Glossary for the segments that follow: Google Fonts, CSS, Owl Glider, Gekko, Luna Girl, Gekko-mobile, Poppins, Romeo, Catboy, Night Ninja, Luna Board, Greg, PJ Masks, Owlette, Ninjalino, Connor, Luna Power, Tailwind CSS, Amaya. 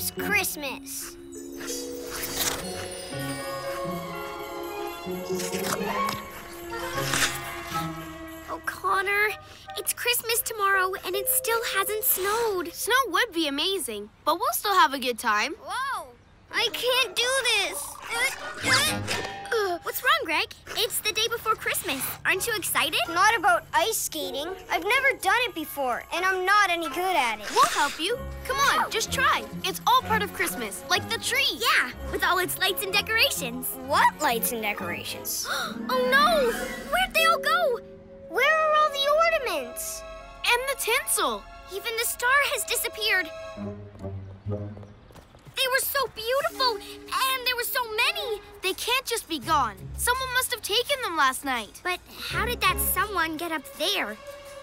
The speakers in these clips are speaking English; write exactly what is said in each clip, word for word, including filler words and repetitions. loves Christmas. Oh, Connor, it's Christmas tomorrow and it still hasn't snowed. Snow would be amazing, but we'll still have a good time. Whoa, I can't do this. Uh, what's wrong, Greg? It's the day before Christmas. Aren't you excited? Not about ice skating. I've never done it before, and I'm not any good at it. We'll help you. Come on, oh. just try. It's all part of Christmas, like the tree. Yeah, with all its lights and decorations. What lights and decorations? Oh, no! Where'd they all go? Where are all the ornaments? And the tinsel. Even the star has disappeared. They were so beautiful, and there were so many. They can't just be gone. Someone must have taken them last night. But how did that someone get up there?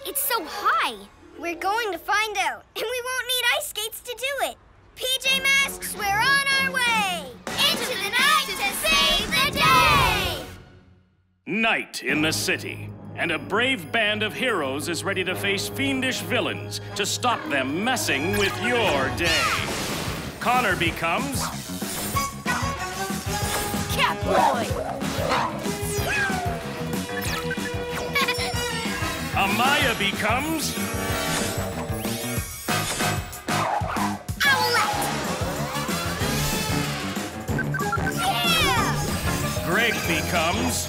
It's so high. We're going to find out, and we won't need ice skates to do it. P J Masks, we're on our way! Into the night to save the day! Night in the city, and a brave band of heroes is ready to face fiendish villains to stop them messing with your day. Connor becomes... Catboy! Amaya becomes... Owlette! Yeah! Greg becomes...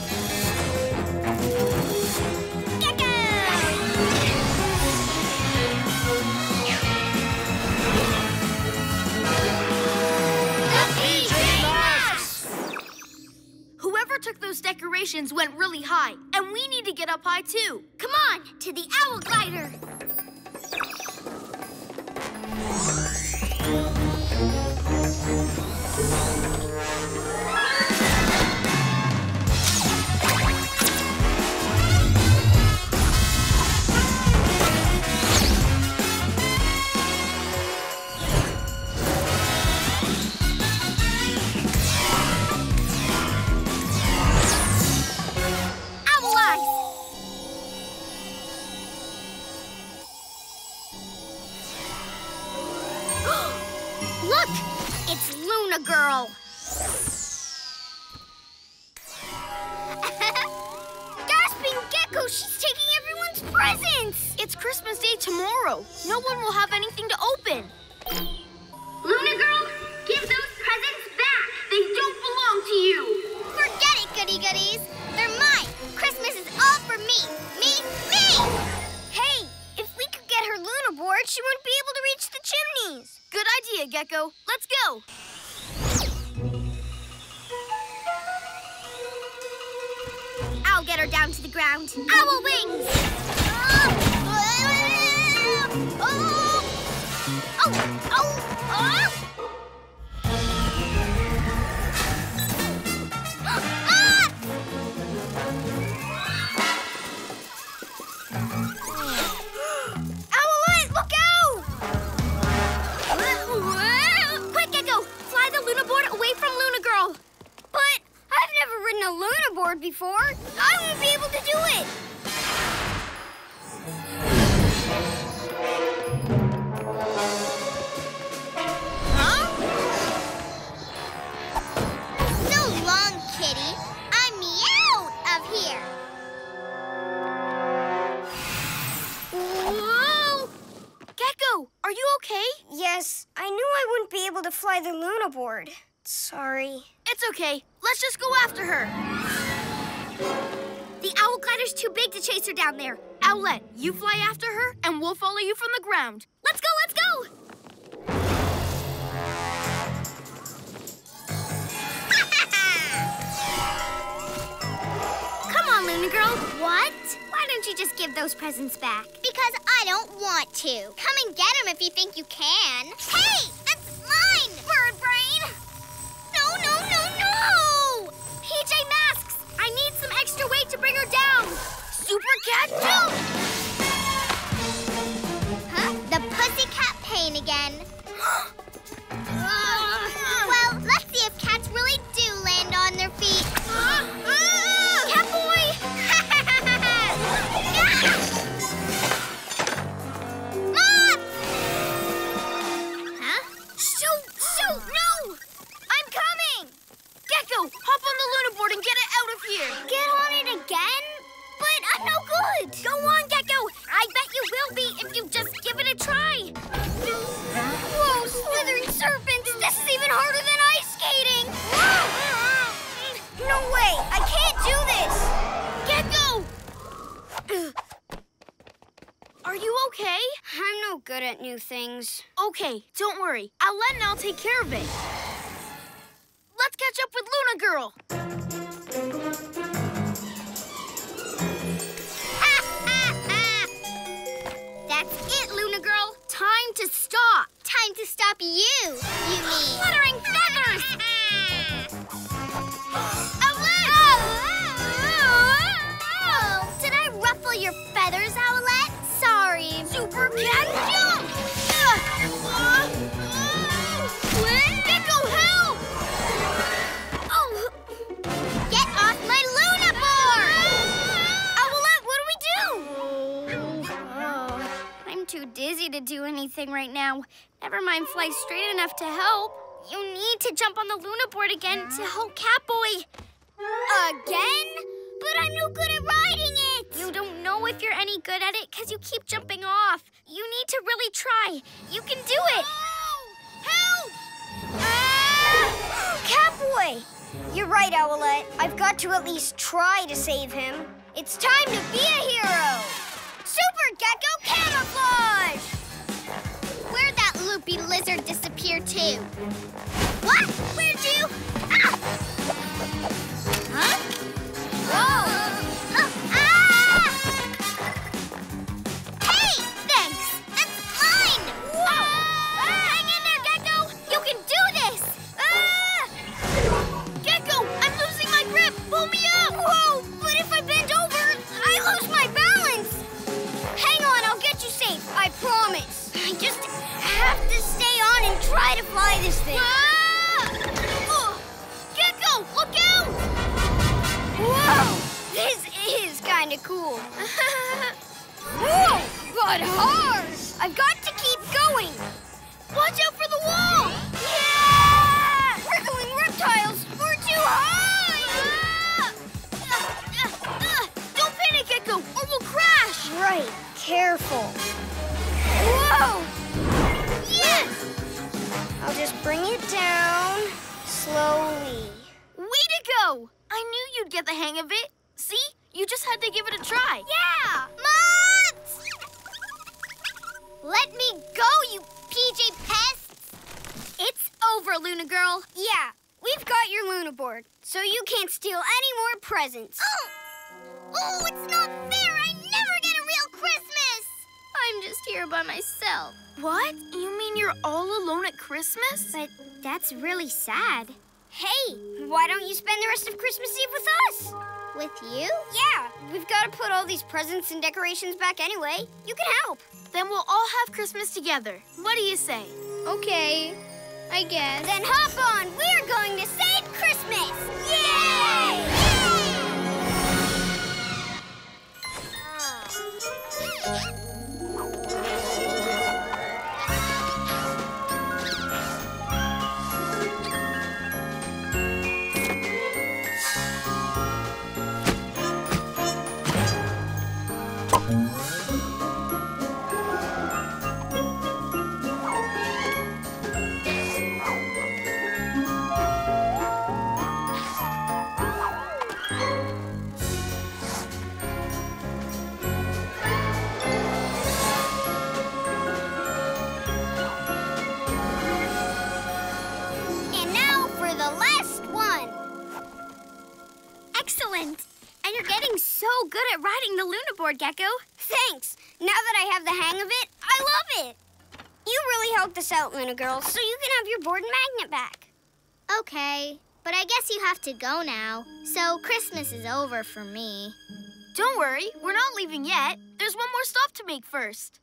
Gekko! Whoever took those decorations went really high, and we need to get up high too. Come on, to the Owl Glider. Luna Girl. Gasping Gekko, she's taking everyone's presents. It's Christmas Day tomorrow. No one will have anything to open. Luna Girl, give those presents back. They don't belong to you. Forget it, goody-goodies. They're mine. Christmas is all for me. Me, me! Hey, if we could get her Luna Board, she wouldn't be able to reach the chimneys. Good idea, Gekko. Let's go. I'll get her down to the ground. Owl wings! Oh! Oh! Oh! Oh! Ah! Owlette, look out! Quick, Gekko! Fly the Luna Board away from Luna Girl. But... I've never ridden a Luna Board before. I won't be able to do it. Huh? So long, kitty. I'm out of here. Whoa! Gekko, are you okay? Yes, I knew I wouldn't be able to fly the Luna Board. Sorry. It's okay. Let's just go after her. The Owl Glider's too big to chase her down there. Owlette, you fly after her, and we'll follow you from the ground. Let's go, let's go! Come on, Luna Girl. What? Why don't you just give those presents back? Because I don't want to. Come and get them if you think you can. Hey! That's mine, bird brain! No, no, no! P J Masks, I need some extra weight to bring her down. Super Cat Jump! Huh? The pussycat pain again. Well, let's see if cats really do land on their feet. Catboy! Mom! Huh? So Are you okay? I'm no good at new things. Okay, don't worry. Owlette and I'll take care of it. Let's catch up with Luna Girl. That's it, Luna Girl. Time to stop. Time to stop you, you mean. Fluttering feathers! Owlette! Oh, oh, oh. Did I ruffle your feathers, Owlette? Sorry. Super cat jump! Gekko, help! Oh. Get off my Luna Board! Owlette, what do we do? Oh. I'm too dizzy to do anything right now. Never mind fly straight enough to help. You need to jump on the Luna Board again to help Catboy. Again? But I'm no good at riding it! You don't know if you're any good at it because you keep jumping off. You need to really try. You can do it! Oh, help! Ah! Catboy! You're right, Owlette. I've got to at least try to save him. It's time to be a hero! Super Gekko Camouflage! Where'd that loopy lizard disappear to? What? Where'd you? Ah! Huh? Whoa! Uh, ah! Hey! Thanks! That's mine! Whoa! Ah! Hang in there, Gekko! You can do this! Ah! Gekko, I'm losing my grip! Pull me up! Whoa! But if I bend over, I lose my balance! Hang on, I'll get you safe, I promise! I just have to stay on and try to fly this thing! Ah! Oh! Gekko, look out! Whoa! This is kind of cool. Whoa! But hard! I've got to keep going. Watch out for the wall! Yeah! We're going reptiles! We're too high! Ah! Uh, uh, uh, don't panic, Gekko, or we'll crash! Right. Careful. Whoa! Yes! I'll just bring it down slowly. Way to go! I knew you'd get the hang of it. See? You just had to give it a try. Yeah! Mods! Let me go, you P J pests! It's over, Luna Girl. Yeah, we've got your Luna Board, so you can't steal any more presents. Oh! Oh, it's not fair! I never get a real Christmas! I'm just here by myself. What? You mean you're all alone at Christmas? But that's really sad. Hey, why don't you spend the rest of Christmas Eve with us? With you? Yeah, we've got to put all these presents and decorations back anyway. You can help. Then we'll all have Christmas together. What do you say? Okay, I guess. Then hop on. We're going to save Christmas. Yay! Yay! Oh. Good at riding the Luna Board, Gekko. Thanks. Now that I have the hang of it, I love it. You really helped us out, Luna Girl, so you can have your board and magnet back. Okay, but I guess you have to go now, so Christmas is over for me. Don't worry, we're not leaving yet. There's one more stop to make first.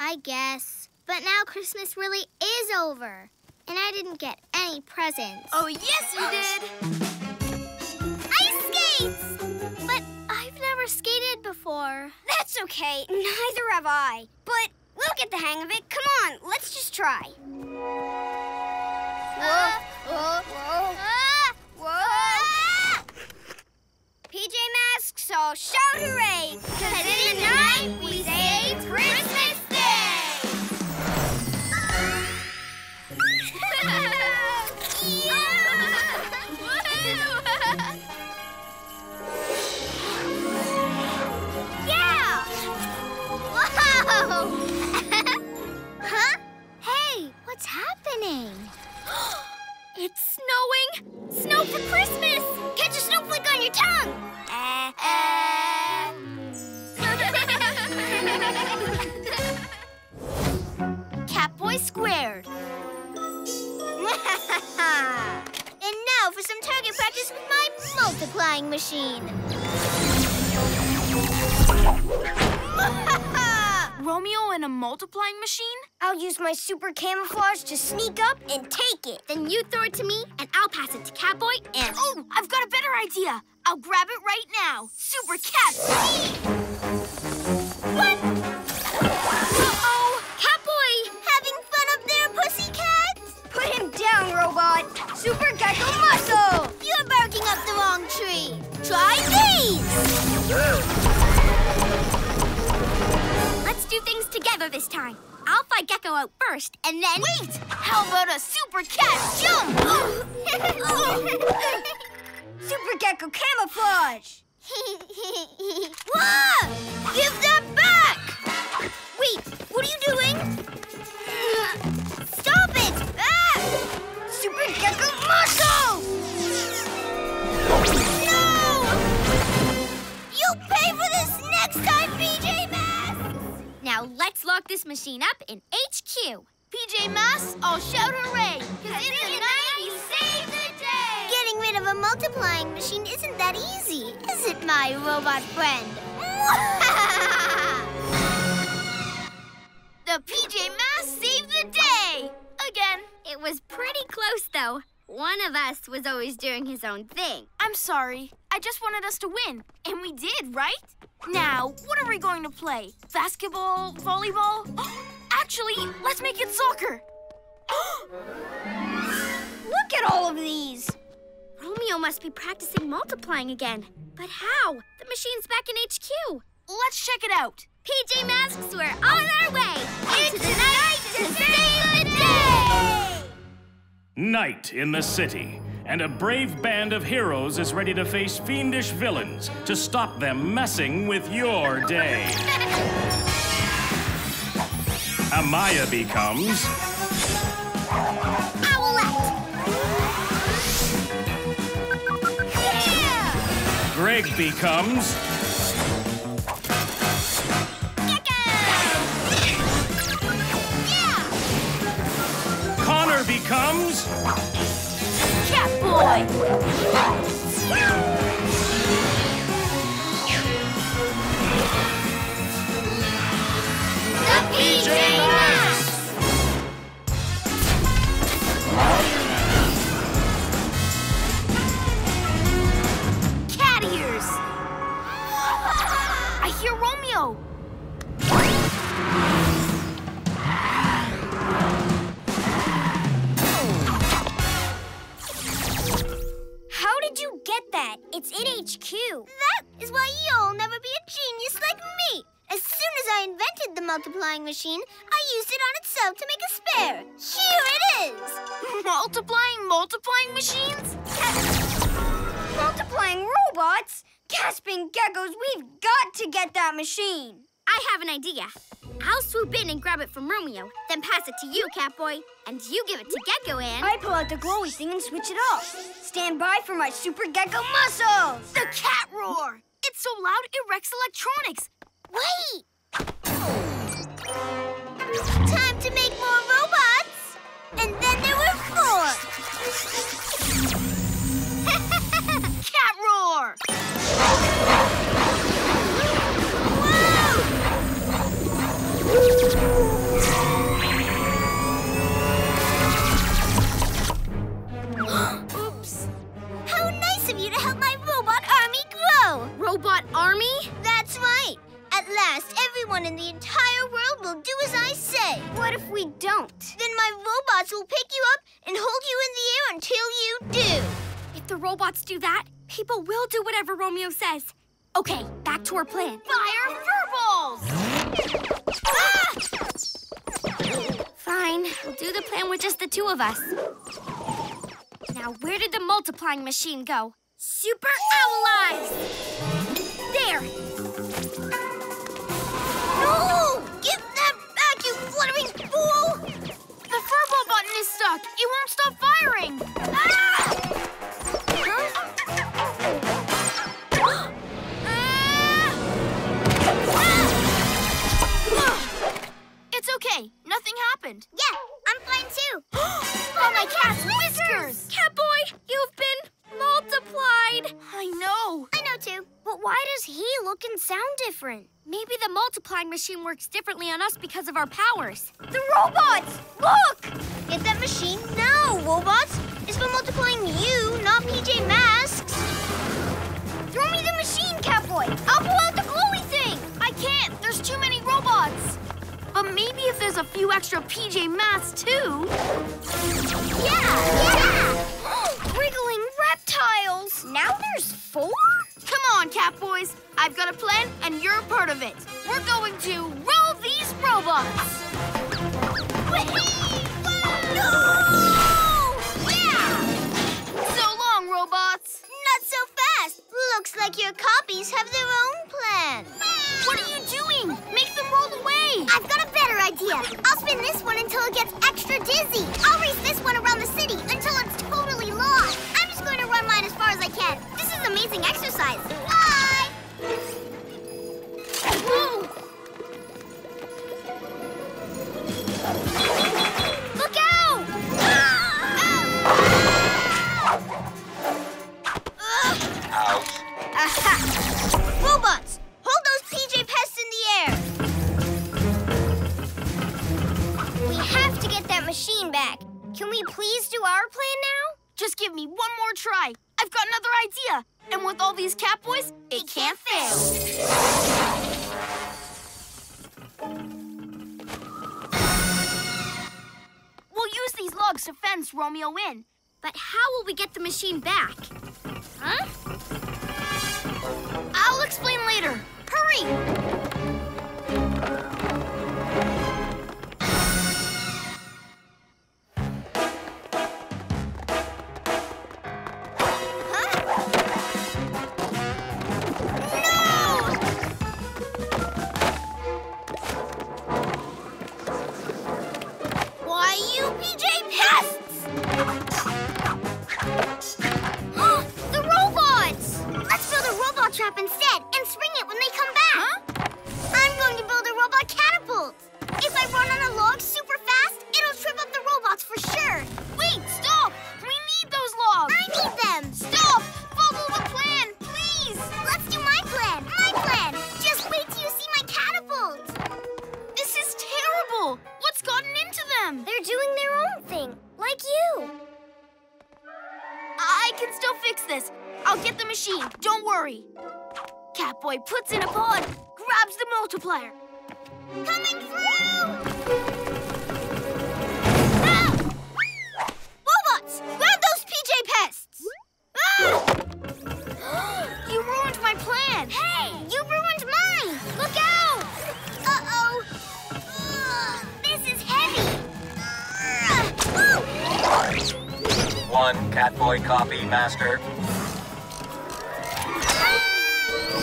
I guess. But now Christmas really is over. And I didn't get any presents. Oh, yes, you did! Ice skates! But I've never skated before. That's okay. Neither have I. But we'll get the hang of it. Come on, let's just try. Whoa, whoa, whoa. Ah! Whoa! Ah! P J P J Masks, so shout hooray! Cause in the night, we say Christmas Day! Yeah! Whoa! Huh? Hey, what's happening? It's snowing! Snow for Christmas! Catch a snowflake on your tongue! Uh, uh... Catboy squared. And now for some target practice with my multiplying machine. Romeo and a multiplying machine? I'll use my super camouflage to sneak up and take it. Then you throw it to me, and I'll pass it to Catboy and... Oh, I've got a better idea. I'll grab it right now. Super Cat Sneak! What? Uh-oh! Catboy! Having fun up there, pussycat? Put him down, robot. Super Gekko Muscle! You're barking up the wrong tree. Try these! Do things together this time. I'll fight Gekko out first, and then... Wait! How about a super cat jump? Oh. Oh. Super Gekko camouflage! Whoa! Give that back! Wait, what are you doing? Stop it! Ah! Super Gekko muscle! No! You'll pay for this next time, P J Masks! Now let's lock this machine up in H Q. P J Masks, all shout hooray! Cause in the night, we save the day! Getting rid of a multiplying machine isn't that easy, is it, my robot friend? The P J Masks saved the day! Again. It was pretty close, though. One of us was always doing his own thing. I'm sorry. I just wanted us to win, and we did, right? Now, what are we going to play? Basketball? Volleyball? Actually, let's make it soccer. Look at all of these. Romeo must be practicing multiplying again. But how? The machine's back in H Q. Let's check it out. P J Masks, we're on our way. It's into the night to save the day. Night in the city. And a brave band of heroes is ready to face fiendish villains to stop them messing with your day. Amaya becomes... Owlette! Yeah! Greg becomes... Gekko! Yeah! Connor becomes... Catboy! The P J Masks! Cat ears! I hear Romeo! Get that. It's in H Q. That is why you'll never be a genius like me. As soon as I invented the multiplying machine, I used it on itself to make a spare. Here it is. Multiplying multiplying machines? Multiplying robots? Gasping geckos, we've got to get that machine. I have an idea. I'll swoop in and grab it from Romeo, then pass it to you, Catboy, and you give it to Gekko and... I pull out the glowy thing and switch it off. Stand by for my super Gekko muscles! The cat roar! It's so loud, it wrecks electronics. Wait! Time to make more robots! And then there were four! Cat roar! Oops. How nice of you to help my robot army grow. Robot army? That's right. At last, everyone in the entire world will do as I say. What if we don't? Then my robots will pick you up and hold you in the air until you do. If the robots do that, People will do whatever Romeo says. Okay, back to our plan. Fire furballs! Ah! Fine, we'll do the plan with just the two of us. Now, where did the multiplying machine go? Super Owl Eyes! There! No! Give that back, you fluttering fool! The furball button is stuck. It won't stop firing. Ah! It's okay. Nothing happened. Yeah, I'm fine too. Oh, my cat's whiskers! Catboy, you've been multiplied. I know. I know too. But why does he look and sound different? Maybe the multiplying machine works differently on us because of our powers. The robots! Look! Get that machine now, robots! It's for multiplying you, not P J Masks. Throw me the machine, Catboy. I'll pull out the glowy thing. I can't. There's too many robots. But maybe if there's a few extra P J Masks, too. Yeah! Yeah! Wriggling reptiles! Now there's four? Come on, Catboys. I've got a plan, and you're a part of it. We're going to roll these robots. Whee! Whoa! Yeah! So long, robots. Not so fast. Looks like your copies have their own plan. What are you doing? Make them roll away. I've got a better idea. I'll spin this one until it gets extra dizzy. I'll race this one around the city until it's totally lost. I'm just going to run mine as far as I can. This is amazing exercise. Bye! Whoa. Look out! Ah! Ah! Ow. Aha! Robots! Hold those P J pests in the air! We have to get that machine back. Can we please do our plan now? Just give me one more try. I've got another idea. And with all these Catboys, it, it can't, can't fail. We'll use these logs to fence Romeo in. But how will we get the machine back? Huh? I'll explain later. Hurry! Huh? No! Why, you P J pests! The robots! Let's build a robot trap instead and spring it when they come back. Huh? I'm going to build a robot catapult. If I run on a log super fast, it'll trip up the robots for sure. Wait, stop! We need those logs. I need them. Stop! Follow the plan, please. Let's do my plan. My plan. Just wait till you see my catapult. This is terrible. What's gotten into them? They're doing their own thing, like you. I, I can still fix this. I'll get the machine. Don't worry. Catboy puts in a pod, grabs the multiplier. Coming through! Ah! Robots! Grab those P J pests! Ah! You ruined my plan! Hey! You ruined mine! Look out! Uh-oh! Uh, this is heavy! Uh, oh! One Catboy copy, Master.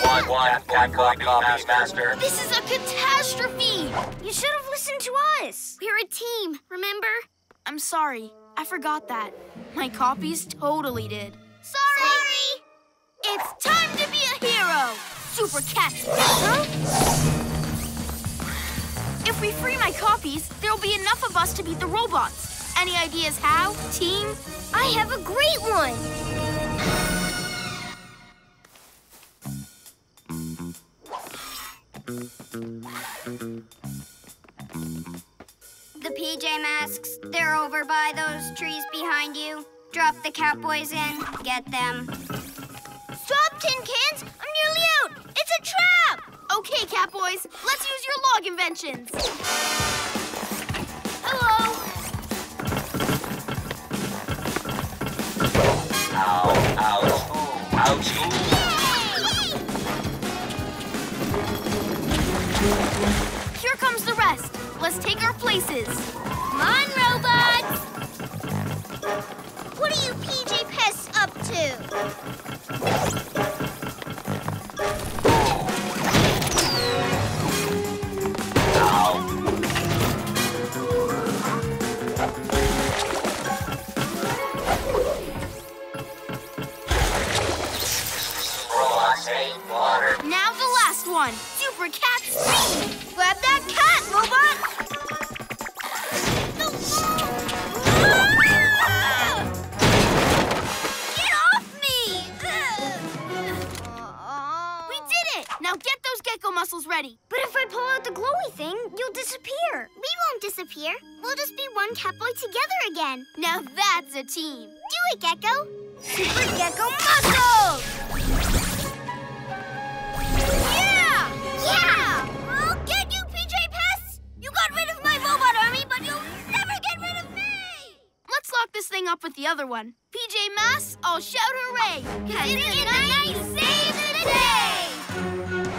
One, one, Catboy copy, Master. This is a catastrophe! You should have listened to us. We're a team, remember? I'm sorry. I forgot that. My copies totally did. Sorry! Sorry. It's time to be a hero! Super Cat. Huh? If we free my copies, there'll be enough of us to beat the robots. Any ideas how, team? I have a great one! The P J Masks, they're over by those trees behind you. Drop the Catboys in, get them. Stop, tin cans! I'm nearly out! It's a trap! Okay, Catboys, let's use your log inventions. Hello! Ow, ouch, ouch, Let's go. Here comes the rest. Let's take our places. Come on, robots! What are you P J Pests up to? Now the last one, Super Cat Speed! Grab that cat, robot! No, no. Get off me! We did it! Now get those Gekko muscles ready. But if I pull out the glowy thing, you'll disappear. We won't disappear. We'll just be one Catboy together again. Now that's a team. Do it, Gekko! Super Gekko Muscles! Yeah! Yeah! I'll get you, P J Pests! You got rid of my robot army, but you'll never get rid of me! Let's lock this thing up with the other one. P J Masks, I'll shout hooray! Cause in the night, save the day!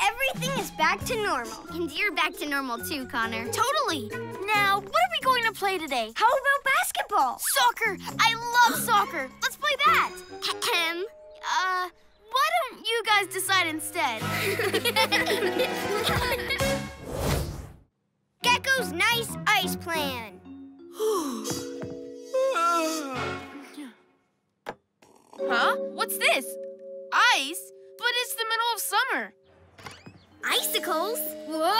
Everything is back to normal. And you're back to normal too, Connor. Totally! Now, what are we going to play today? How about basketball? Soccer! I love soccer! Let's play that! Ahem. Uh, why don't you guys decide instead? Gekko's nice ice plan. Huh? What's this? Ice? But it's the middle of summer. Icicles? Whoa!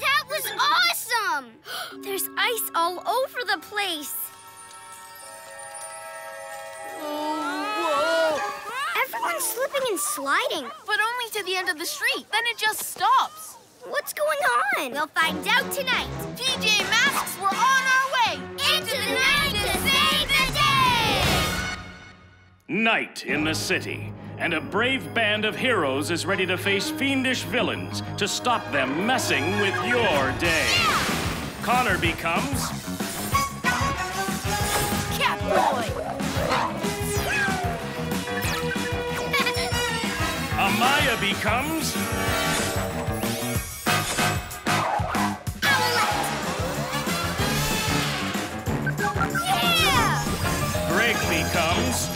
That was awesome! There's ice all over the place. Oh, whoa. Everyone's slipping and sliding. But only to the end of the street. Then it just stops. What's going on? We'll find out tonight. P J Masks, we're on our way. Into the night to save the day! Night in the city. And a brave band of heroes is ready to face fiendish villains to stop them messing with your day. Yeah! Connor becomes... Catboy! Amaya becomes... Owlette! Yeah! Greg becomes...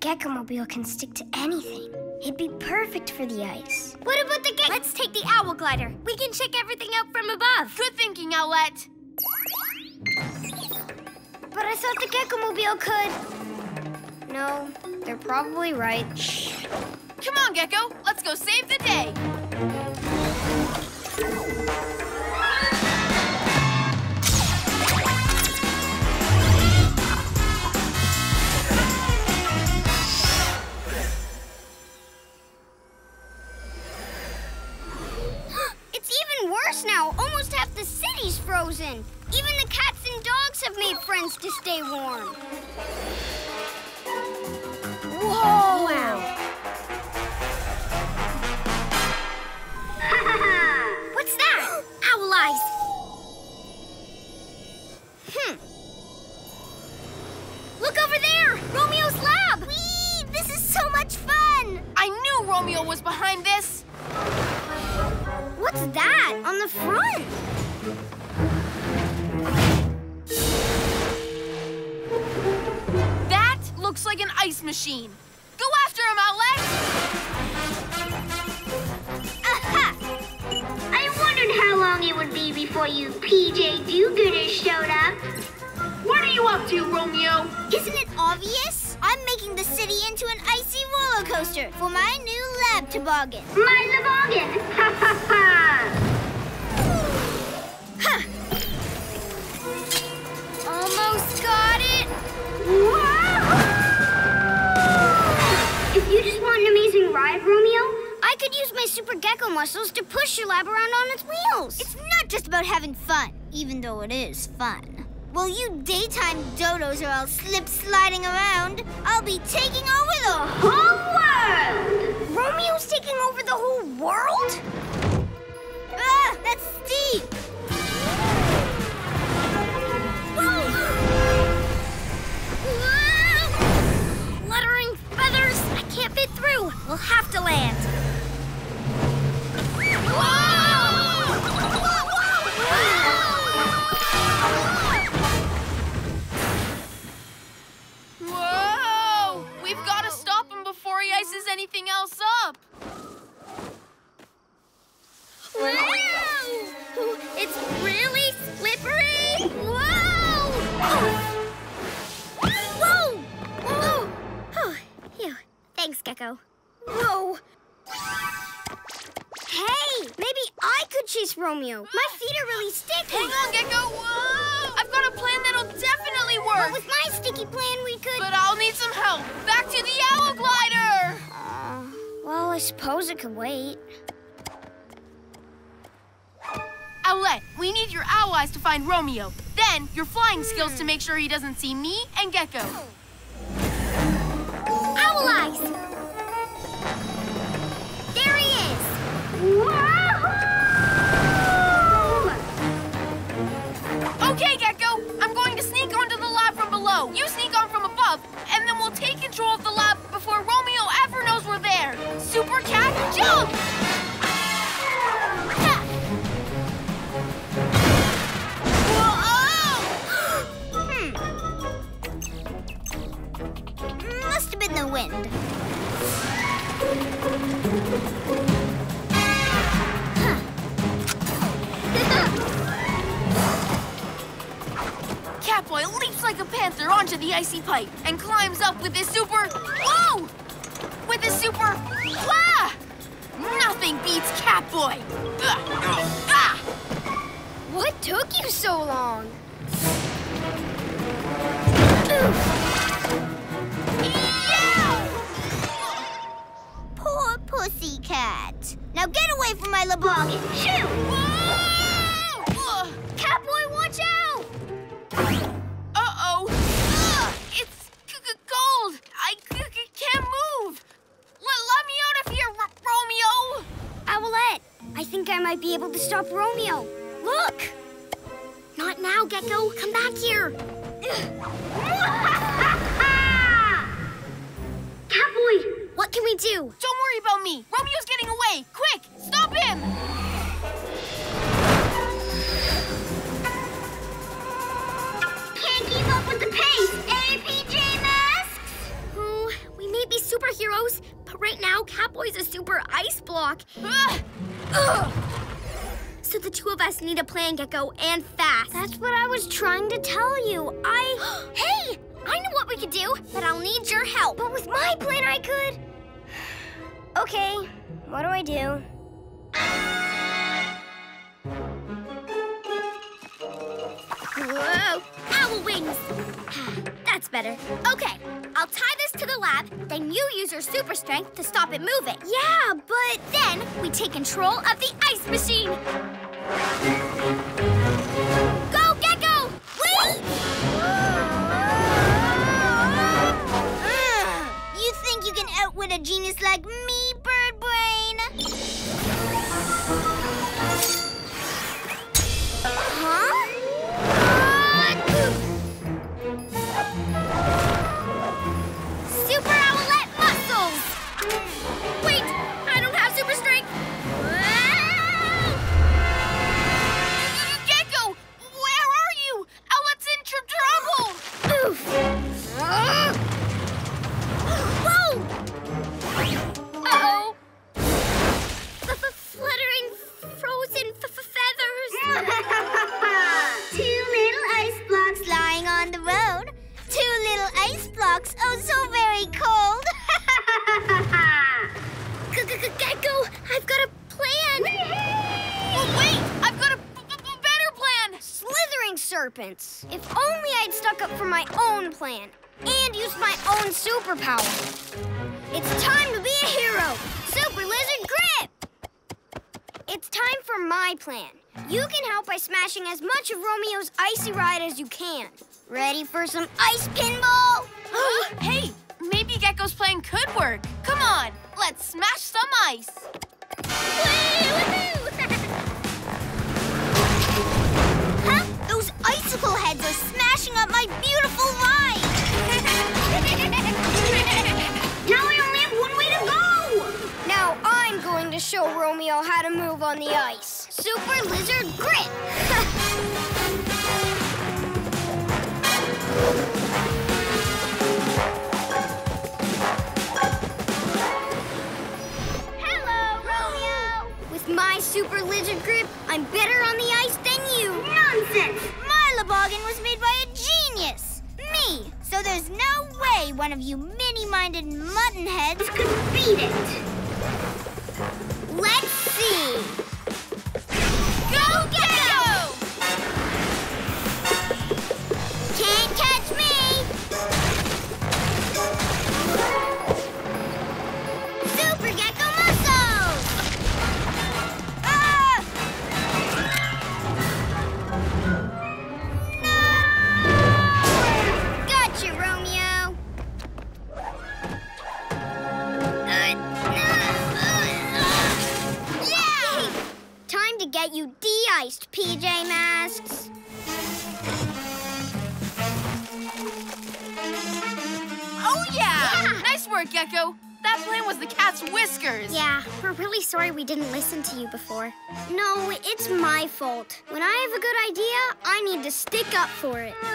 Gekko-mobile can stick to anything. It'd be perfect for the ice. What about the Gekko? Let's take the Owl Glider. We can check everything out from above. Good thinking, Owlette. But I thought the Gekko-mobile could. No, they're probably right. Shh. Come on, Gekko. Let's go save the day. Now, almost half the city's frozen. Even the cats and dogs have made friends to stay warm. Whoa! Wow. What's that? Owl eyes. Hmm. Look over there! Romeo's lab! Whee! This is so much fun! I knew Romeo was behind this. What's that on the front? That looks like an ice machine. Go after him, Owlette! Aha! I wondered how long it would be before you P J do-gooders showed up. What are you up to, Romeo? Isn't it obvious? I'm making the city into an icy roller coaster for my new lab toboggan. My toboggan! Ha ha ha! Huh! Almost got it! Whoa! If you just want an amazing ride, Romeo, I could use my Super tail muscles to push your lab around on its wheels. It's not just about having fun, even though it is fun. While you daytime dodos are all slip-sliding around, I'll be taking over the whole world! Romeo's taking over the whole world? Ah, that's steep! Whoa! Fluttering feathers! I can't fit through! We'll have to land. Whoa! Whoa! We've got to stop him before he ices anything else up. Wow! It's really slippery! Whoa! Whoa! Whoa! Oh, phew. Thanks, Gekko. Whoa! Hey! Maybe I could chase Romeo. My feet are really sticky. Hang on, Gekko. Whoa! I've got a plan that'll definitely work. But with my sticky plan, we could... But I'll need some help. Back to the Owl Glider! Uh, well, I suppose it could wait. Owlette, we need your owl eyes to find Romeo. Then, your flying skills to make sure he doesn't see me and Gekko. Owl eyes! Whoa! Okay, Gekko, I'm going to sneak onto the lab from below. You sneak on from above, and then we'll take control of the lab before Romeo ever knows we're there. Super Cat, jump! hmm. Must have been the wind. Catboy leaps like a panther onto the icy pipe and climbs up with his super... Whoa! With his super... Wah! Nothing beats Catboy. Ah! What took you so long? Poor pussycat. Now get away from my laboggan. Shoo! Whoa! Catboy, watch out! Uh-oh! Uh, it's cold! I can't move! Let, let me out of here, R Romeo! Owlette, I think I might be able to stop Romeo. Look! Not now, Gekko. Come back here. Catboy, what can we do? Don't worry about me. Romeo's getting away. Quick, stop him! Pace, eh, P J Masks? Oh, we may be superheroes, but right now, Catboy's a super ice block. Ugh. Ugh. So the two of us need a plan, Gekko, and fast. That's what I was trying to tell you. I... Hey! I know what we could do, but I'll need your help. But with my plan, I could... Okay, what do I do? Whoa! Owl wings! That's better. Okay, I'll tie this to the lab, then you use your super strength to stop it moving. Yeah, but then we take control of the ice machine. Go, Gekko! Wait! Uh, you think you can outwit a genius like me, Bird Brain? Huh? If only I'd stuck up for my own plan and used my own superpower. It's time to be a hero. Super Lizard Grip! It's time for my plan. You can help by smashing as much of Romeo's icy ride as you can. Ready for some ice pinball? Hey, maybe Gekko's plan could work. Come on, let's smash some ice. Huh? Those icicle heads are smashing up my beautiful ride. Now I only have one way to go. Now I'm going to show Romeo how to move on the ice. Super Lizard Grip. Hello, Romeo. With my Super Lizard Grip, I'm better on the ice than you. Nonsense. My toboggan was made by a genius, me. So there's no way one of you mini-minded muttonheads could beat it. Let's see. Go, Gekko! Can't catch me! Super Gekko Muscles! Ah! No! Gotcha, Romeo! Uh, uh, yeah! Time to get you deep. P J Masks. Oh, yeah. yeah! Nice work, Gekko. That plan was the cat's whiskers. Yeah, we're really sorry we didn't listen to you before. No, it's my fault. When I have a good idea, I need to stick up for it. Uh,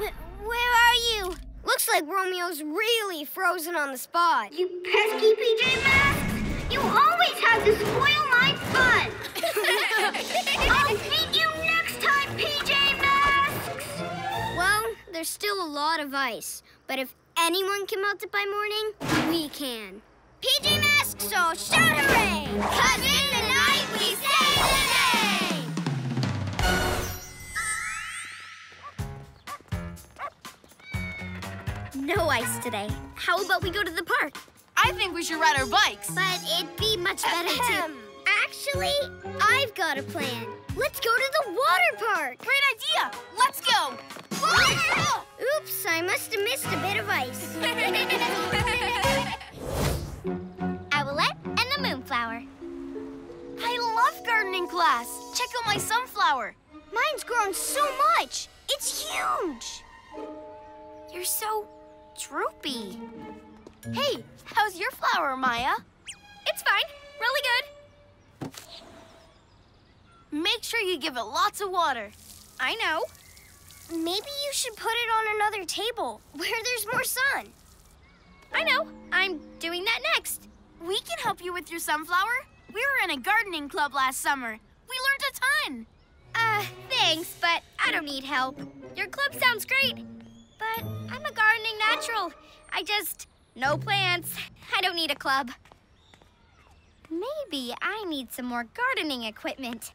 wh where are you? Looks like Romeo's really frozen on the spot. You pesky P J Masks! You always have to spoil my fun! I'll beat you next time, P J Masks! Well, there's still a lot of ice, but if anyone can melt it by morning, we can. P J Masks, so shout hooray! 'Cause in the night, we say the day! No ice today. How about we go to the park? I think we should ride our bikes. But it'd be much better to... Actually, I've got a plan. Let's go to the water park. Great idea. Let's go. Water! Oops, I must have missed a bit of ice. Owlette and the Moonflower. I love gardening class. Check out my sunflower. Mine's grown so much. It's huge. You're so droopy. Hey, how's your flower, Amaya? It's fine. Really good. Make sure you give it lots of water. I know. Maybe you should put it on another table where there's more sun. I know. I'm doing that next. We can help you with your sunflower. We were in a gardening club last summer. We learned a ton. Uh, thanks, but I don't need help. Your club sounds great, but I'm a gardening natural. I just... No plants. I don't need a club. Maybe I need some more gardening equipment.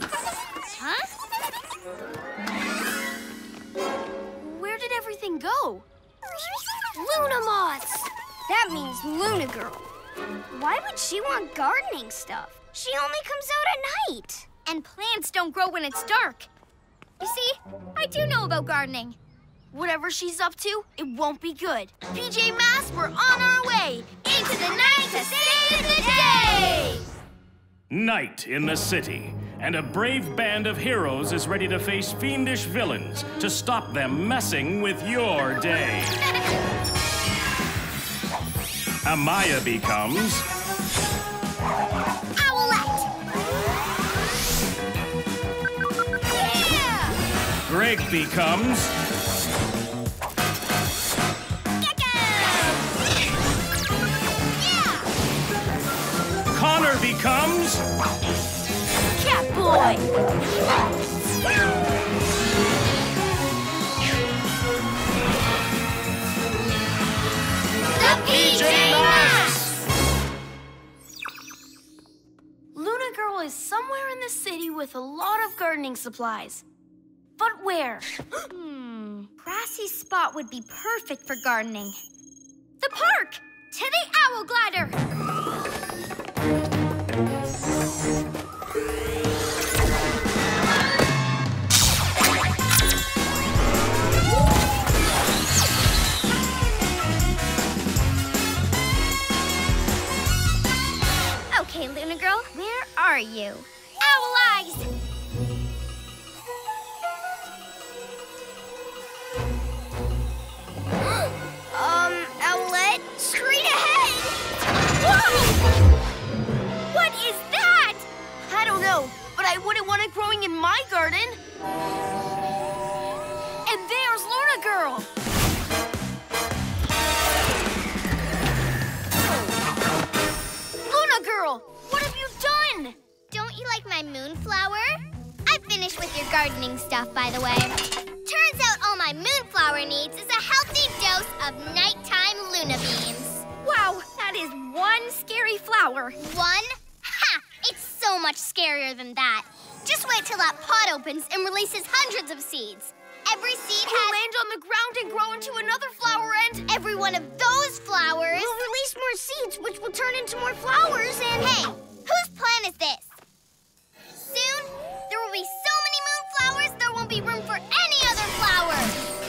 Huh? Where did everything go? Luna moths! That means Luna Girl. Why would she want gardening stuff? She only comes out at night. And plants don't grow when it's dark. You see, I do know about gardening. Whatever she's up to, it won't be good. P J Masks, we're on our way! Into the night to save the day! Night in the city, and a brave band of heroes is ready to face fiendish villains to stop them messing with your day. Amaya becomes... Owlette! Yeah! Greg becomes... Connor becomes... Catboy! The P J Masks! Luna Girl is somewhere in the city with a lot of gardening supplies. But where? Hmm, Grassy's spot would be perfect for gardening. The park! To the Owl Glider! owl eyes! um, Owlette? Straight ahead! Whoa! What is that? I don't know, but I wouldn't want it growing in my garden. And there's Luna Girl! Luna Girl, what have you done? Don't you like my moonflower? I finished with your gardening stuff, by the way. Turns out all my moonflower needs is a healthy dose of nighttime Luna beans. Wow, that is one scary flower. One? Ha! It's so much scarier than that. Just wait till that pot opens and releases hundreds of seeds. Every seed will has... land on the ground and grow into another flower, and... every one of those flowers... will release more seeds, which will turn into more flowers, and... Hey, whose plan is this? Soon, there will be so many moonflowers, there won't be room for any other flower.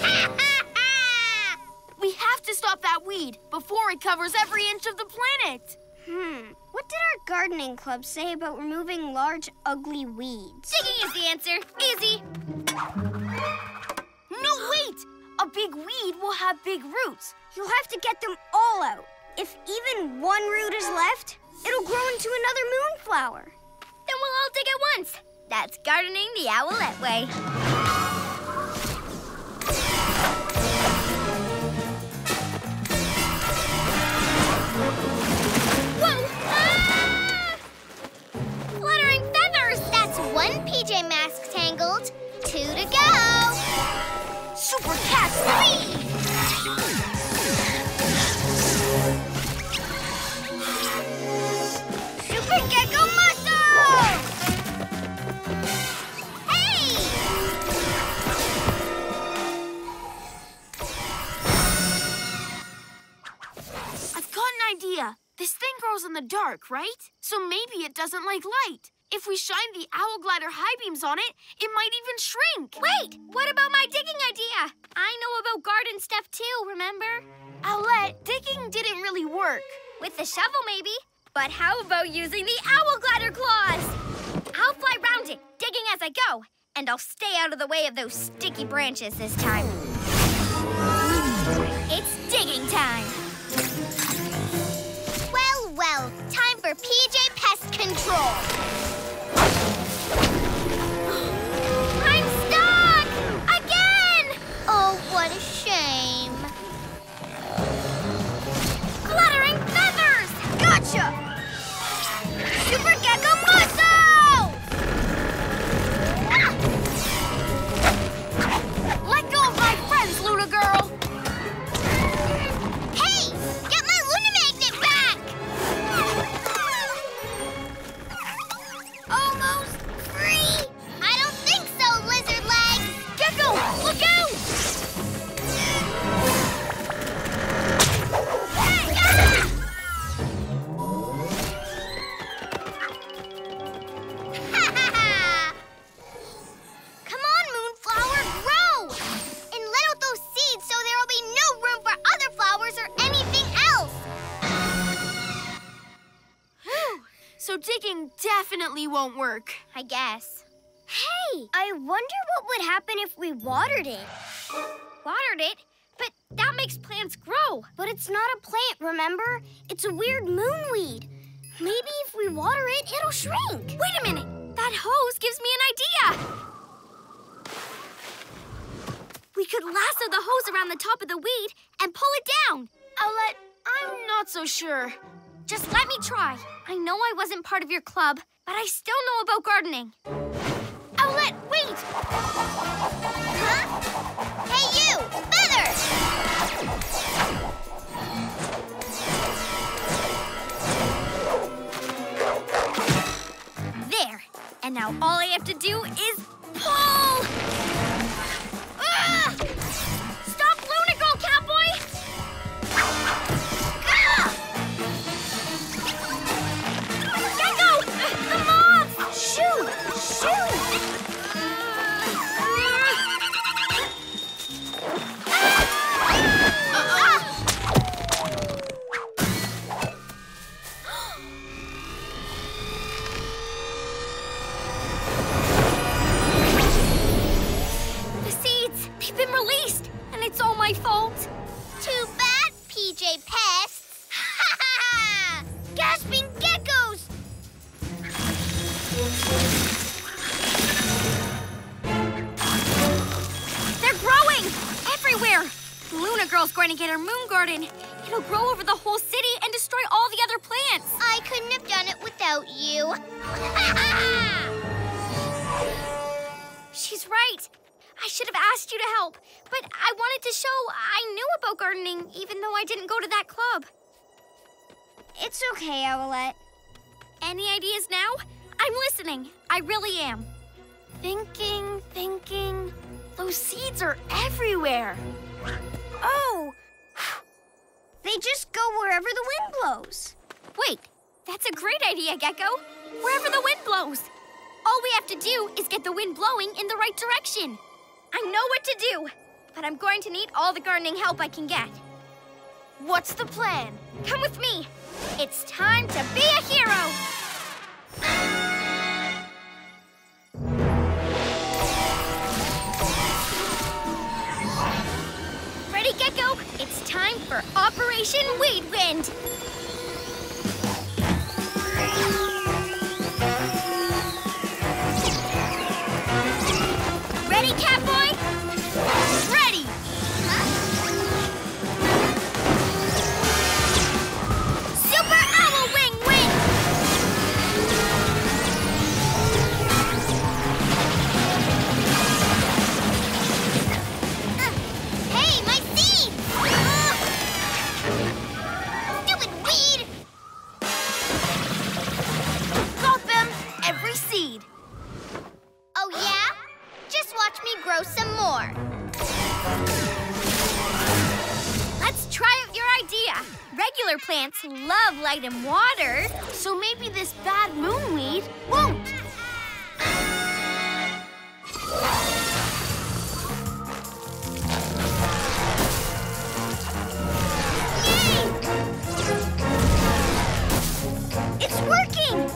Ha, ha, ha! We have to stop that weed before it covers every inch of the planet. Hmm. What did our gardening club say about removing large, ugly weeds? Digging is the answer. Easy. No, wait! A big weed will have big roots. You'll have to get them all out. If even one root is left, it'll grow into another moonflower. Then we'll all dig at once. That's gardening the Owlette way. Whoa! Ah! Fluttering feathers! That's one P J Masks tangled. Two to go. Super Cat Three! Super Gekko Muscle! Hey! I've got an idea. This thing grows in the dark, right? So maybe it doesn't like light. If we shine the Owl Glider high beams on it, it might even shrink. Wait, what about my digging idea? I know about garden stuff too, remember? Owlette, digging didn't really work. With the shovel, maybe. But how about using the Owl Glider claws? I'll fly round it, digging as I go. And I'll stay out of the way of those sticky branches this time. It's digging time. Well, well, time for P J Pest Control. I'm stuck! Again! Oh, what a shame. Fluttering feathers! Gotcha! Super Gekko Muscle! Ah! Let go of my friends, Luna Girl! Hey! Get my Luna Magnet back! Almost free! Look out! Ah! Come on, Moonflower, grow! And let out those seeds so there will be no room for other flowers or anything else! So digging definitely won't work. I guess. Hey, I wonder what would happen if we watered it. Watered it? But that makes plants grow. But it's not a plant, remember? It's a weird moonweed. Maybe if we water it, it'll shrink. Wait a minute. That hose gives me an idea. We could lasso the hose around the top of the weed and pull it down. Owlette, I'm not so sure. Just let me try. I know I wasn't part of your club, but I still know about gardening. Owlette, wait! Huh? Hey, you! Feather! There. And now all I have to do is pull! Ah! Stop Luna Girl, Catboy! Ah! Gekko! The mobs! Shoot! Shoot! They're growing! Everywhere! Luna Girl's going to get her moon garden. It'll grow over the whole city and destroy all the other plants. I couldn't have done it without you. She's right. I should have asked you to help, but I wanted to show I knew about gardening, even though I didn't go to that club. It's okay, Owlette. Any ideas now? I'm listening. I really am. Thinking, thinking. Those seeds are everywhere. Oh! They just go wherever the wind blows. Wait, that's a great idea, Gekko. Wherever the wind blows. All we have to do is get the wind blowing in the right direction. I know what to do, but I'm going to need all the gardening help I can get. What's the plan? Come with me. It's time to be a hero. Ready, Gekko? It's time for Operation Weed Wind. Ready, Catboy? Ready! Huh? Super Owl Wing Win! Uh, hey, my seed! Uh, do it, weed! Got them! Every seed! Oh, yeah? Just watch me grow some more. Let's try out your idea. Regular plants love light and water, so maybe this bad moonweed won't. Yay! It's working!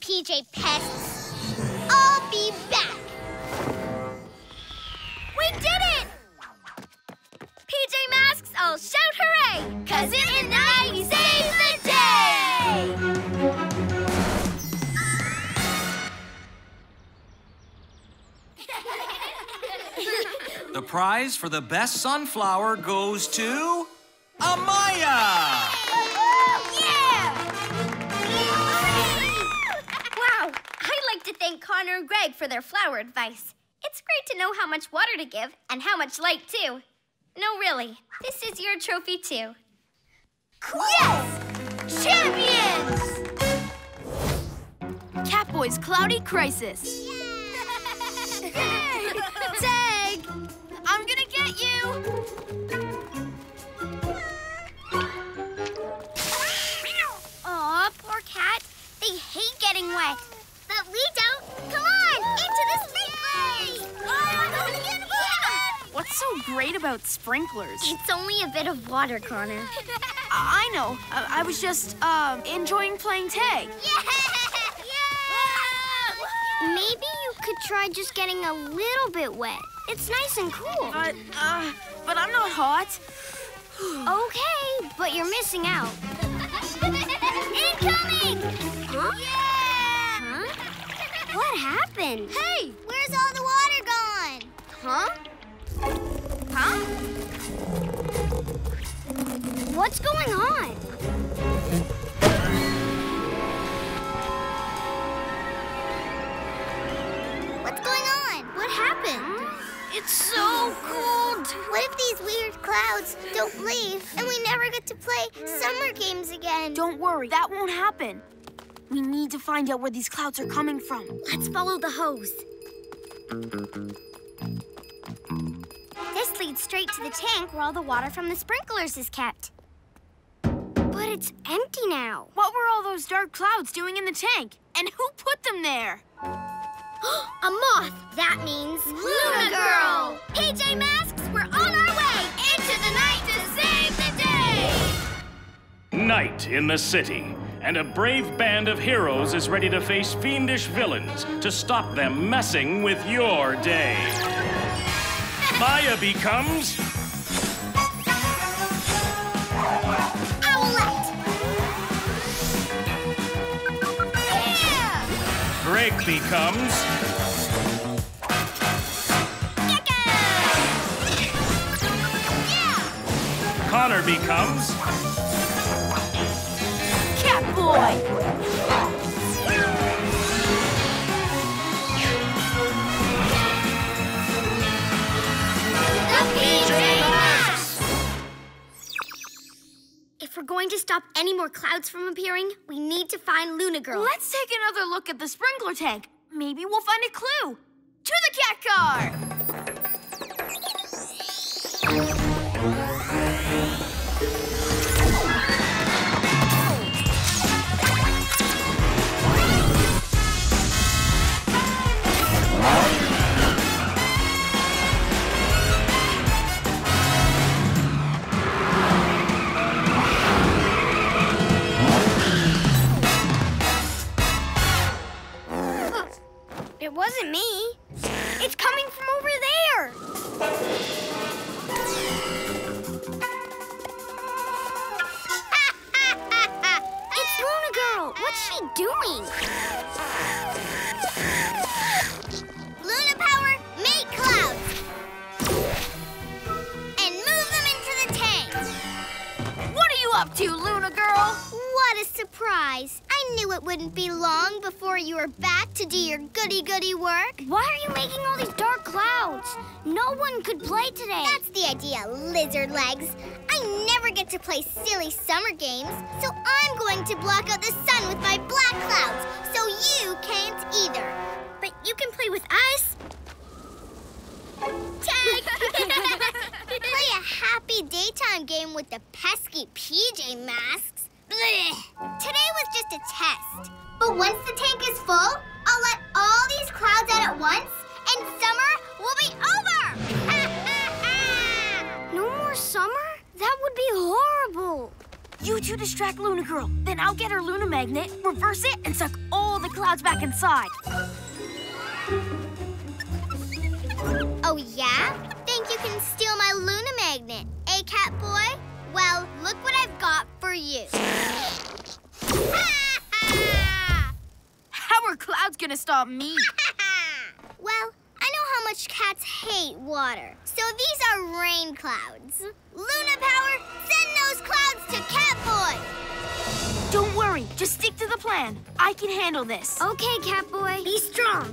P J Pests. I'll be back. We did it! P J Masks, I'll shout hooray! Cause in the night we save the day! The prize for the best sunflower goes to Amaya! To thank Connor and Greg for their flower advice. It's great to know how much water to give and how much light, too. No, really, this is your trophy, too. Cool. Yes! Champions! Catboy's Cloudy Crisis. Yeah. Tag! I'm gonna get you! Aw, poor cat. They hate getting wet. But we don't. Come on, into the sprinklers! Yeah. What's so great about sprinklers? It's only a bit of water, Connor. I know. I, I was just um, enjoying playing tag. Yeah! Yeah! Maybe you could try just getting a little bit wet. It's nice and cool. But, uh, but I'm not hot. Okay, but you're missing out. Incoming! Huh? Yeah! What happened? Hey! Where's all the water gone? Huh? Huh? What's going on? What's going on? What happened? It's so cold. What if these weird clouds don't leave and we never get to play summer games again? Don't worry, that won't happen. We need to find out where these clouds are coming from. Let's follow the hose. This leads straight to the tank where all the water from the sprinklers is kept. But it's empty now. What were all those dark clouds doing in the tank? And who put them there? A moth! That means... Luna Girl! P J Masks, we're on our way! Into the night to save the day! Night in the city. and a brave band of heroes is ready to face fiendish villains to stop them messing with your day. Maya becomes... Owlette! Yeah! Greg becomes... Connor becomes... Catboy! The P J Masks! If we're going to stop any more clouds from appearing, we need to find Luna Girl. Let's take another look at the sprinkler tank. Maybe we'll find a clue. To the cat car! It wasn't me. It's coming from over there. It's Luna Girl. What's she doing? Luna Power, make clouds. And move them into the tank. What are you up to, Luna Girl? What a surprise. I knew it wouldn't be long before you were back to do your goody-goody work. Why are you making all these dark clouds? No one could play today. That's the idea, lizard legs. I never get to play silly summer games, so I'm going to block out the sun with my black clouds, so you can't either. But you can play with us. Tag! Play a happy daytime game with the pesky P J Masks. Blech. Today was just a test. But once the tank is full, I'll let all these clouds out at once, and summer will be over! No more summer? That would be horrible. You two distract Luna Girl, then I'll get her Luna Magnet, reverse it, and suck all the clouds back inside. Oh, yeah? Think you can steal my Luna Magnet, eh, Catboy? Well, look what I've got for you. How are clouds gonna stop me? Well, I know how much cats hate water, so these are rain clouds. Luna Power, send those clouds to Catboy! Don't worry, just stick to the plan. I can handle this. Okay, Catboy. Be strong.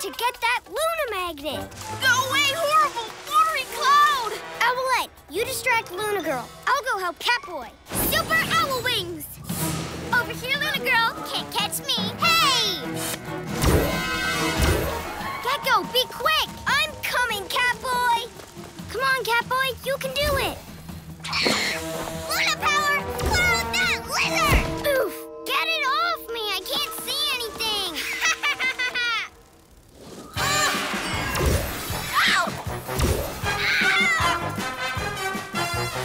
To get that Luna Magnet. Go away, horrible, watery cloud! Owlette, you distract Luna Girl. I'll go help Catboy. Super Owl Wings! Over here, Luna Girl. Can't catch me. Hey! Gekko, be quick! I'm coming, Catboy! Come on, Catboy, you can do it. Luna Power, cloud that lizard! Oof, get it off me, I can't see anything.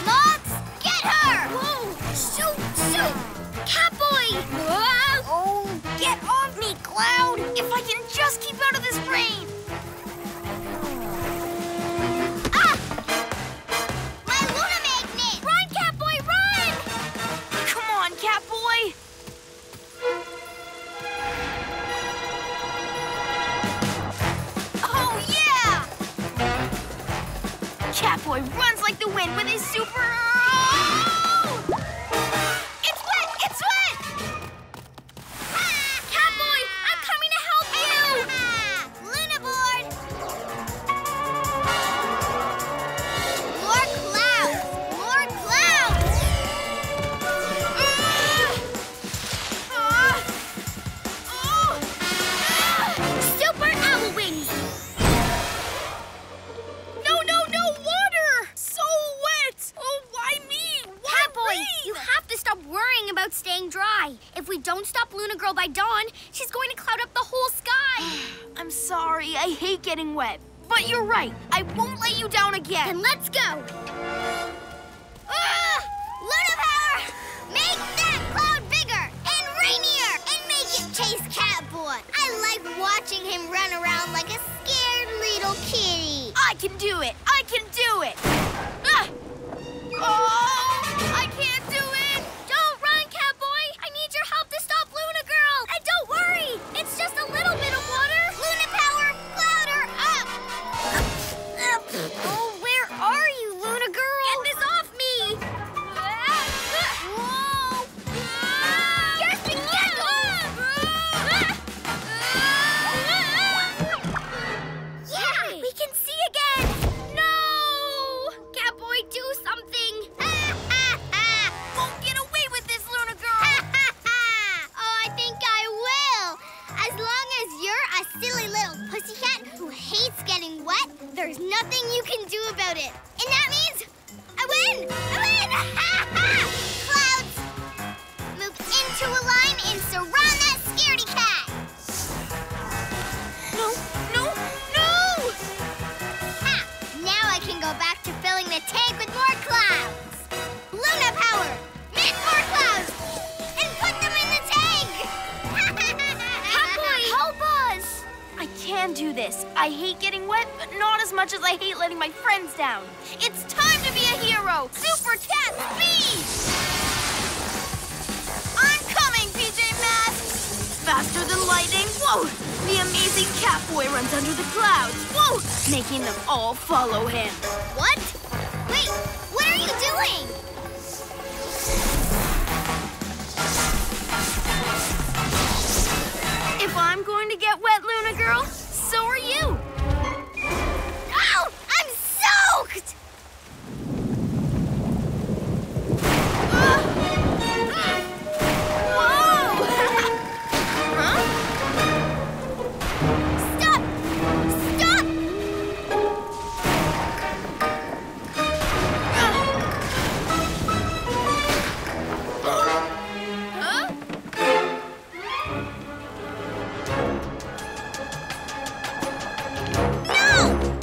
Logs, get her! Whoa! Shoot! Shoot! Catboy! Whoa! Oh, get off me, Cloud! If I can just keep out of this rain! Ah! My Luna Magnet! Run, Catboy, run! Come on, Catboy! Catboy runs like the wind with his super... Oh! It's wet! It's wet! Catboy, I'm coming to help you! Luna Board! More clouds! More clouds! cloud up the whole sky. I'm sorry. I hate getting wet. But you're right. I won't let you down again. Then let's go. Uh, Luna Power! Make that cloud bigger and rainier and make it chase Catboy. I like watching him run around like a scared little kitty. I can do it. I can do it. Uh, oh, I can't do it. Don't run, Catboy. I need your help to stop Luna Girl. And don't worry. It's just a little bit of water. Luna Power, cloud her up. Oh, where are you, Luna Girl? Get this off me! Whoa! Yes, we can go! Yeah, we can see again! No! Catboy, do something! Won't get away with this, Luna Girl! Oh, I think I will! As long as you're a silly little pussycat who hates getting wet, there's nothing you can do about it. And that means I win! I win! Clouds! Move into a line and surround that scaredy cat! No, no, no! Ha! Now I can go back to filling the tank with more clouds! Luna Power! Make more clouds! And put them in the tank! Catboy, help us! I can do this. I hate getting wet, but not as much as I hate letting my friends down. It's time to be a hero! Super Cat Speed! I'm coming, P J Masks! Faster than lightning, whoa! The amazing Catboy runs under the clouds, whoa! Making them all follow him. What? Wait, what are you doing? If I'm going to get wet, Luna Girl, so are you. Ow! I'm soaked! Ah! Ah! Whoa! Huh? Stop! Stop! Huh? No!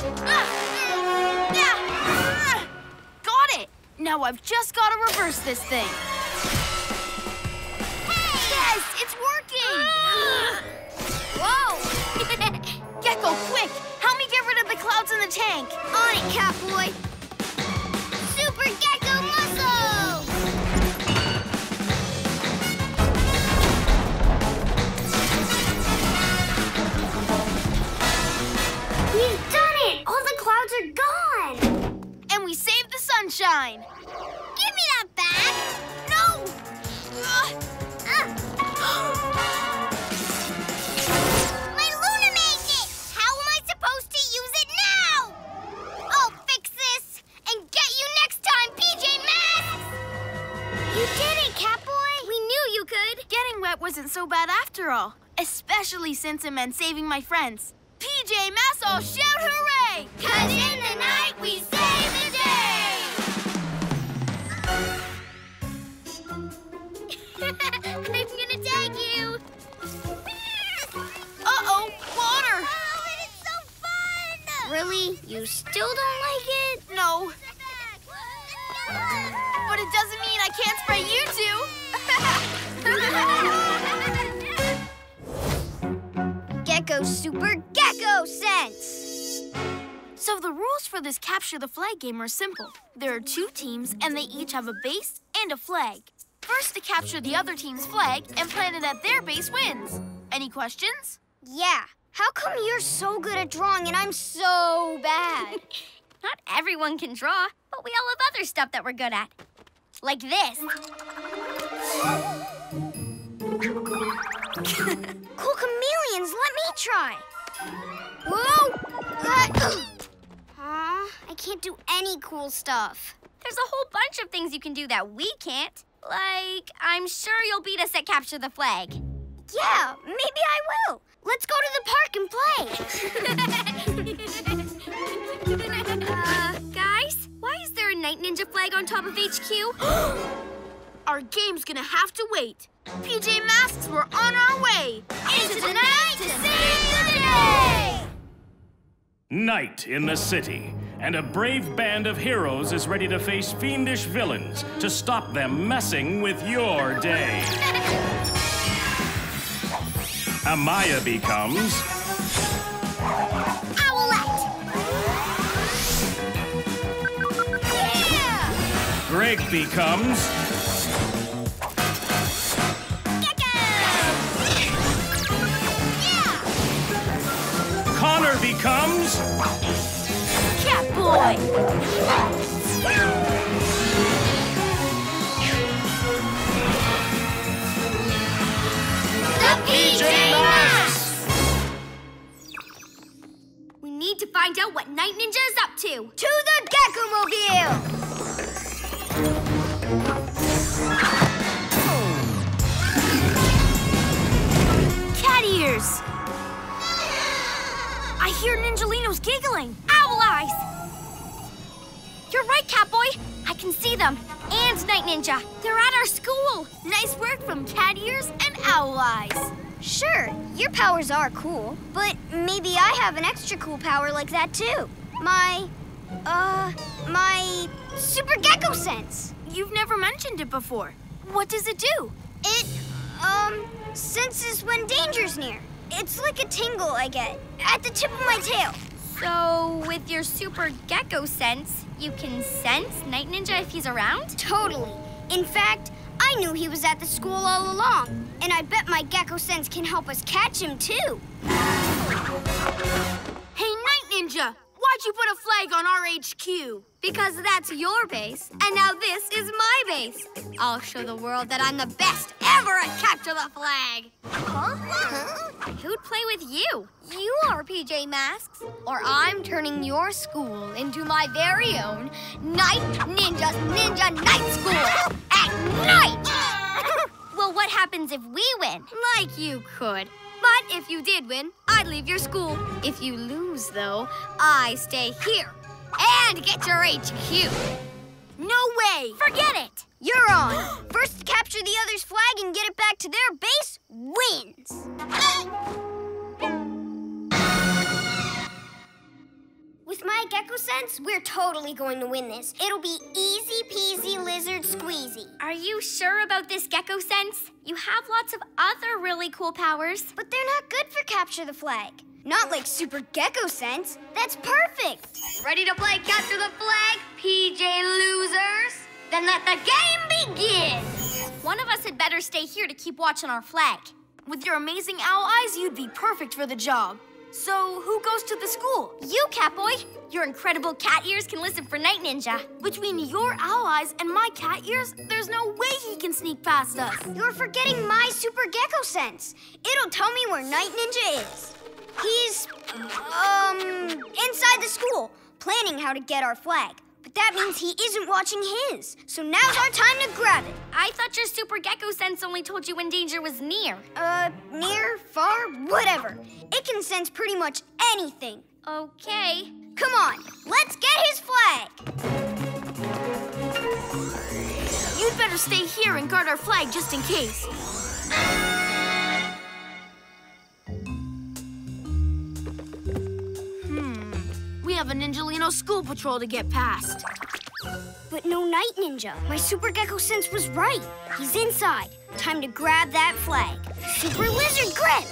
Ah! Yeah! Ah! Got it! Now I've just got to reverse this thing. Yes, it's working! Whoa! Gekko, quick! Help me get rid of the clouds in the tank. On it, Catboy. Super Gekko Muscle! We've done it! All the clouds are gone! And we saved the sunshine. Give me that back! No! Ugh. My Luna made it! How am I supposed to use it now? I'll fix this and get you next time, P J Masks! You did it, Catboy! We knew you could! Getting wet wasn't so bad after all, especially since it meant saving my friends. P J Masks, all shout hooray! 'Cause in the night we save the day! I'm gonna tag you! Uh-oh, water! Oh, and it's so fun! Really? You still don't like it? No, but it doesn't mean I can't spray you two! Gekko Super Gekko Sense! So the rules for this capture the flag game are simple. There are two teams, and they each have a base and a flag. First to capture the other team's flag and plant it at their base wins. Any questions? Yeah. How come you're so good at drawing and I'm so bad? Not everyone can draw, but we all have other stuff that we're good at. Like this. Cool chameleons, let me try. Whoa! Uh, Aw, I can't do any cool stuff. There's a whole bunch of things you can do that we can't. Like, I'm sure you'll beat us at Capture the Flag. Yeah, maybe I will. Let's go to the park and play. uh, guys, why is there a Night Ninja flag on top of H Q? Our game's gonna have to wait. P J Masks, we're on our way. Into the night to save the day! Night in the city, and a brave band of heroes is ready to face fiendish villains to stop them messing with your day. Amaya becomes... Owlette! Yeah! Greg becomes... Gekko! Yeah! Connor becomes... Catboy! Yeah! P J Masks! We need to find out what Night Ninja is up to. To the Gekko-mobile! Cat ears! I hear Ninjalino's giggling. Owl eyes! You're right, Catboy. I can see them. And Night Ninja. They're at our school. Nice work from Cat Ears and Owl Eyes. Sure, your powers are cool, but maybe I have an extra cool power like that too. My, uh, my Super Gekko Sense. You've never mentioned it before. What does it do? It, um, senses when danger's near. It's like a tingle I get at the tip of my tail. So, with your Super Gekko Sense, you can sense Night Ninja if he's around? Totally. In fact, I knew he was at the school all along. And I bet my Gekko Sense can help us catch him, too. Hey, Night Ninja, why'd you put a flag on our H Q? Because that's your base, and now this is my base. I'll show the world that I'm the best ever at capture the flag. Huh? Huh? Who'd play with you? You are P J Masks, or I'm turning your school into my very own Night Ninja's Ninja Night School at night! Well, what happens if we win? Like you could. But if you did win, I'd leave your school. If you lose, though, I stay here and get your H Q. No way! Forget it! You're on. First to capture the other's flag and get it back to their base wins. With my Gekko Sense, we're totally going to win this. It'll be easy peasy lizard squeezy. Are you sure about this Gekko Sense? You have lots of other really cool powers. But they're not good for capture the flag. Not like Super Gekko Sense. That's perfect. Ready to play capture the flag, P J losers? Then let the game begin. One of us had better stay here to keep watching our flag. With your amazing owl eyes, you'd be perfect for the job. So, who goes to the school? You, Catboy. Your incredible cat ears can listen for Night Ninja. Between your owl eyes and my cat ears, there's no way he can sneak past us. You're forgetting my Super Gekko Sense. It'll tell me where Night Ninja is. He's, um, inside the school, planning how to get our flag. But that means he isn't watching his. So now's our time to grab it. I thought your Super Gekko Sense only told you when danger was near. Uh, near, far, whatever. It can sense pretty much anything. Okay. Come on, let's get his flag. You'd better stay here and guard our flag just in case. We have a Ninjalino school patrol to get past. But no Night Ninja. My Super Gekko Sense was right. He's inside. Time to grab that flag. Super Lizard Grip!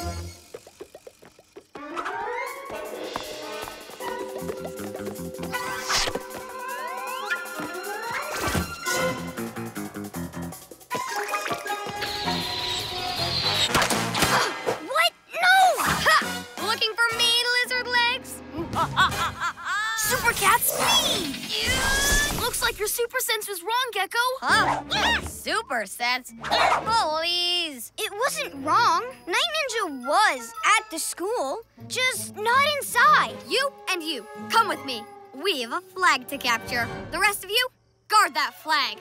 What? No! Ha! Looking for me, lizard legs? Uh, uh, uh, uh. Super Cat Speed! Yeah. Looks like your Super Sense was wrong, Gekko. Huh? Yeah. Super Sense? Please! It wasn't wrong. Night Ninja was at the school, just not inside. You and you, come with me. We have a flag to capture. The rest of you, guard that flag.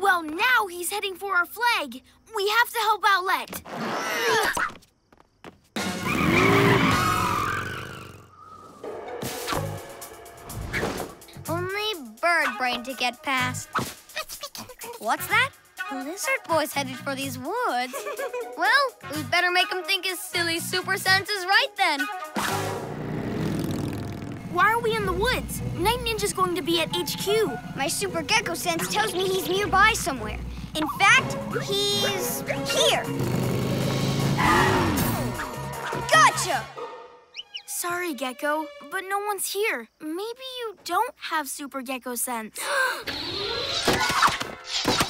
Well, now he's heading for our flag. We have to help Owlette. Only bird brain to get past. What's that? The lizard boy's headed for these woods. Well, we'd better make him think his silly super sense is right then. Why are we in the woods? Night Ninja's going to be at H Q. My super Gekko sense tells me he's nearby somewhere. In fact, he's here. Gotcha! Sorry, Gekko, but no one's here. Maybe you don't have super Gekko sense.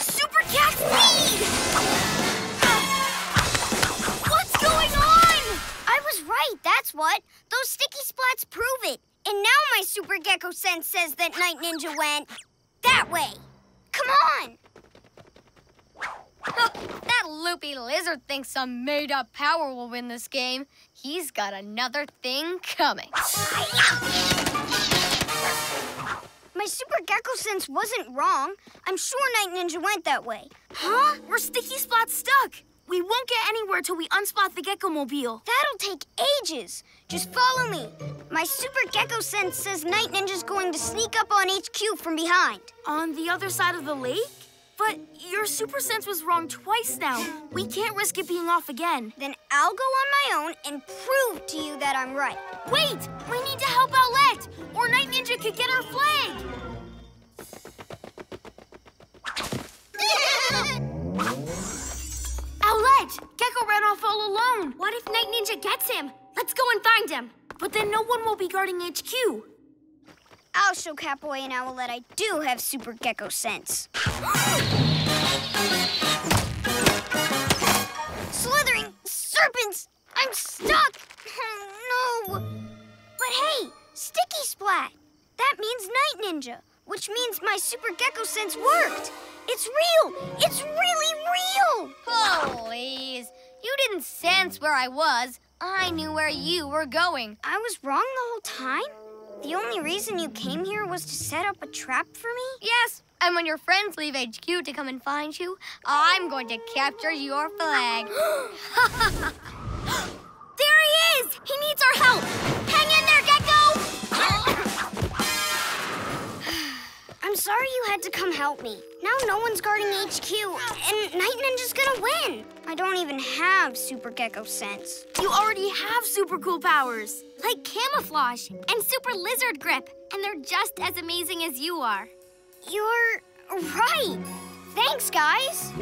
Super cat speed! What's going on? I was right, that's what. Those sticky spots prove it. And now my super Gekko sense says that Night Ninja went that way. Come on! That loopy lizard thinks some made-up power will win this game. He's got another thing coming. My super Gekko sense wasn't wrong. I'm sure Night Ninja went that way. Huh? We're sticky spot stuck. We won't get anywhere till we unspot the Gekko-mobile. That'll take ages. Just follow me. My super Gekko sense says Night Ninja's going to sneak up on H Q from behind. On the other side of the lake? But your super sense was wrong twice now. We can't risk it being off again. Then I'll go on my own and prove to you that I'm right. Wait! We need to help Owlette, or Night Ninja could get our flag! Owlette! Gekko ran off all alone. What if Night Ninja gets him? Let's go and find him. But then no one will be guarding H Q. I'll show Catboy and Owlette I do have super Gekko sense. Slithering serpents! I'm stuck! No! But hey, Sticky Splat! That means Night Ninja, which means my super Gekko sense worked! It's real! It's really real! Oh, please. You didn't sense where I was. I knew where you were going. I was wrong the whole time? The only reason you came here was to set up a trap for me? Yes, and when your friends leave H Q to come and find you, I'm going to capture your flag. There he is! He needs our help! Hang in there, Gekko! I'm sorry you had to come help me. Now no one's guarding H Q, and Night Ninja's gonna win. I don't even have super Gekko sense. You already have super cool powers. Like camouflage and super lizard grip. And they're just as amazing as you are. You're right. Thanks, guys.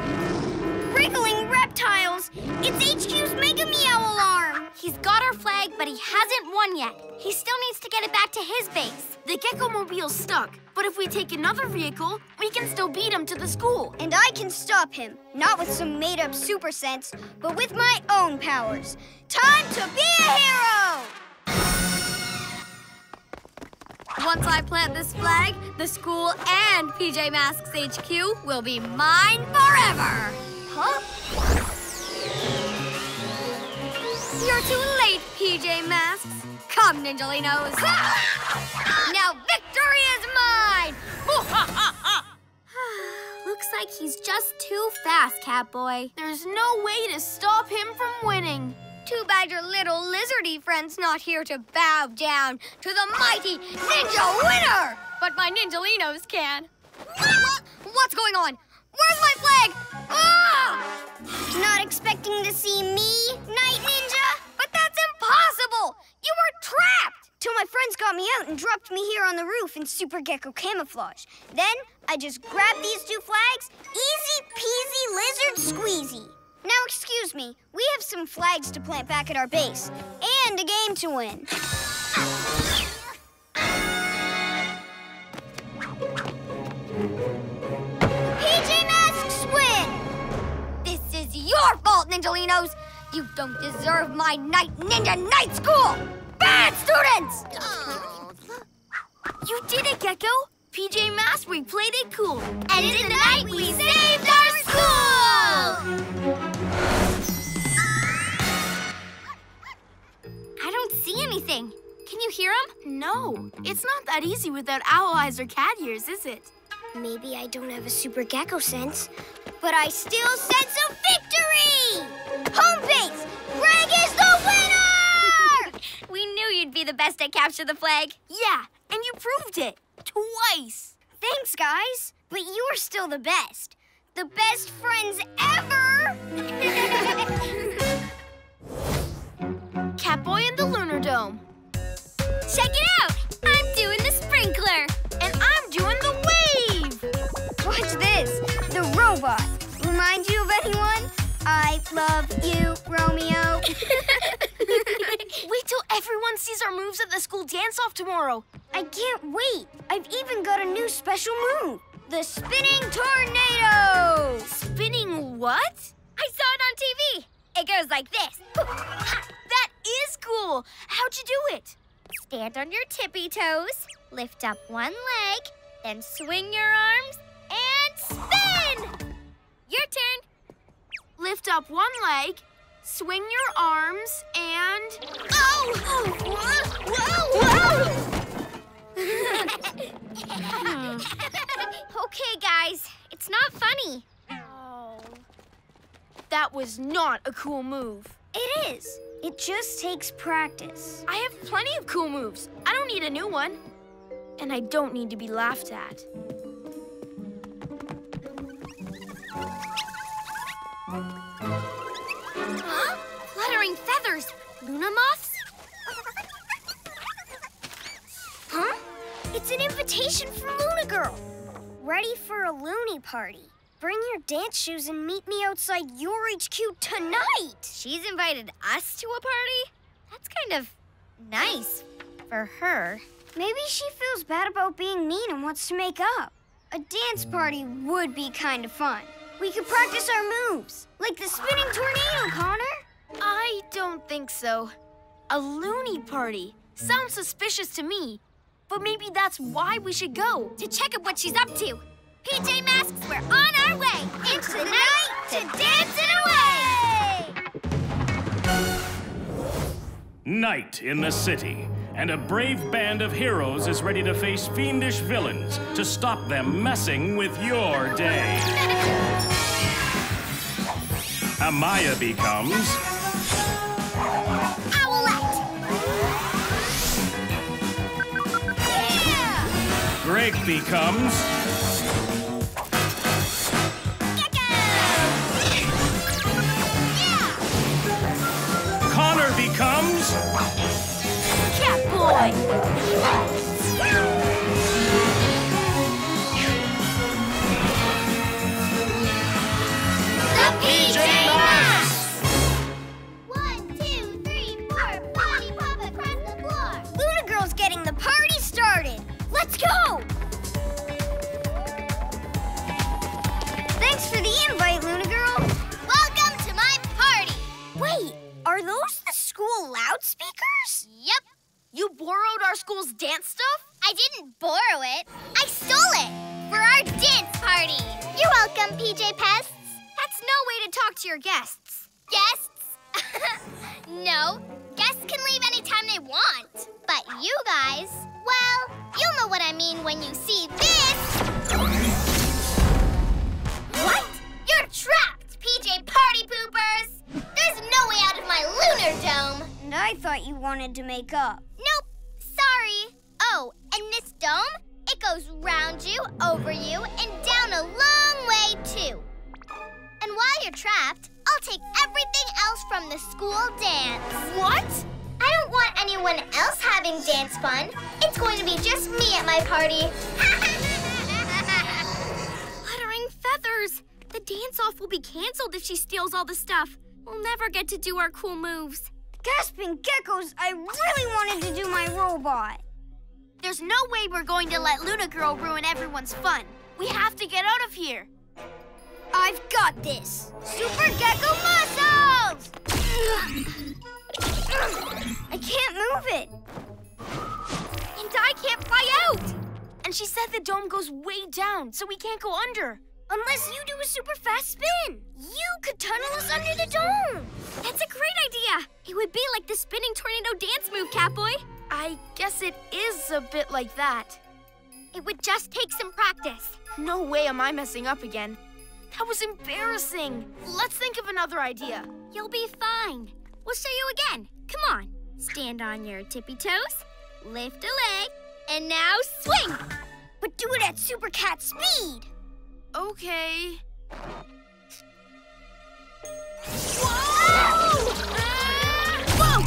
Wriggling reptiles. It's H Q's Mega Meow alarm. He's got our flag, but he hasn't won yet. He still needs to get it back to his base. The Gekko-mobile's stuck, but if we take another vehicle, we can still beat him to the school. And I can stop him, not with some made-up super sense, but with my own powers. Time to be a hero! Once I plant this flag, the school and P J Masks H Q will be mine forever! Huh? You're too late, P J Masks. Come, Ninjalinos. Now victory is mine! Looks like he's just too fast, Catboy. There's no way to stop him from winning. Too bad your little lizardy friend's not here to bow down to the mighty ninja winner! But my Ninjalinos can. What's going on? Where's my flag? Oh! Not expecting to see me, Night Ninja? But that's impossible! You were trapped! Till my friends got me out and dropped me here on the roof in super Gekko camouflage. Then I just grabbed these two flags, easy peasy lizard squeezy. Now, excuse me, we have some flags to plant back at our base, and a game to win. P J Masks win! This is your fault, Ninjalinos! You don't deserve my Night Ninja Night School! Bad students! Oh. You did it, Gekko! P J Masks, we played it cool. And, and in the night, we saved our school! I don't see anything. Can you hear him? No. It's not that easy without owl eyes or cat ears, is it? Maybe I don't have a super Gekko sense, but I still sense a victory! Home base! Greg is the winner! We knew you'd be the best at capture the flag. Yeah, and you proved it. Twice. Thanks, guys. But you are still the best. The best friends ever! Catboy in the Lunar Dome. Check it out! I'm doing the sprinkler. And I'm doing the wave! Watch this. The robot. Remind you of anyone? I love you, Romeo. Wait till everyone sees our moves at the school dance-off tomorrow. I can't wait. I've even got a new special move. The spinning tornado! Spinning what? I saw it on T V. It goes like this. Ha, that is cool. How'd you do it? Stand on your tippy toes, lift up one leg, then swing your arms and spin! Your turn. Lift up one leg, swing your arms, and... Oh! Oh! Whoa! Whoa! Whoa! hmm. Okay, guys. It's not funny. Oh. That was not a cool move. It is. It just takes practice. I have plenty of cool moves. I don't need a new one. And I don't need to be laughed at. Huh? Fluttering feathers. Luna moths? Huh? It's an invitation from Luna Girl. Ready for a loony party. Bring your dance shoes and meet me outside your H Q tonight. She's invited us to a party? That's kind of nice for her. Maybe she feels bad about being mean and wants to make up. A dance party would be kind of fun. We could practice our moves, like the spinning tornado, Connor. I don't think so. A loony party sounds suspicious to me. But maybe that's why we should go, to check up what she's up to. P J Masks, we're on our way into the night to dance it away! Night in the city, and a brave band of heroes is ready to face fiendish villains to stop them messing with your day. Amaya becomes... Owlette! Greg becomes... Gekko! Yeah! Connor becomes... Catboy! The P J Masks! One, two, three, four, potty pop across the floor! Luna Girl's getting the party started! Let's go! Thanks for the invite, Luna Girl. Welcome to my party! Wait, are those the school loudspeakers? Yep. You borrowed our school's dance stuff? I didn't borrow it. I stole it for our dance party. You're welcome, P J Pests. That's no way to talk to your guests. Guests? No, guests can leave anytime they want. But you guys, well, you'll know what I mean when you see this. What? You're trapped, P J Party Poopers. There's no way out of my Lunar Dome. And I thought you wanted to make up. Nope, sorry. Oh, and this dome, it goes round you, over you, and down a long way too. And while you're trapped, I'll take everything else from the school dance. What? I don't want anyone else having dance fun. It's going to be just me at my party. Fluttering feathers. The dance-off will be canceled if she steals all the stuff. We'll never get to do our cool moves. Gasping geckos, I really wanted to do my robot. There's no way we're going to let Luna Girl ruin everyone's fun. We have to get out of here. I've got this. Super Gekko muscles! I can't move it. And I can't fly out. And she said the dome goes way down, so we can't go under. Unless you do a super fast spin. You could tunnel us under the dome. That's a great idea. It would be like the spinning tornado dance move, Catboy. I guess it is a bit like that. It would just take some practice. No way am I messing up again. That was embarrassing. Let's think of another idea. You'll be fine. We'll show you again. Come on. Stand on your tippy toes, lift a leg, and now swing. but do it at Super Cat speed. Okay. Whoa! Ah! Whoa!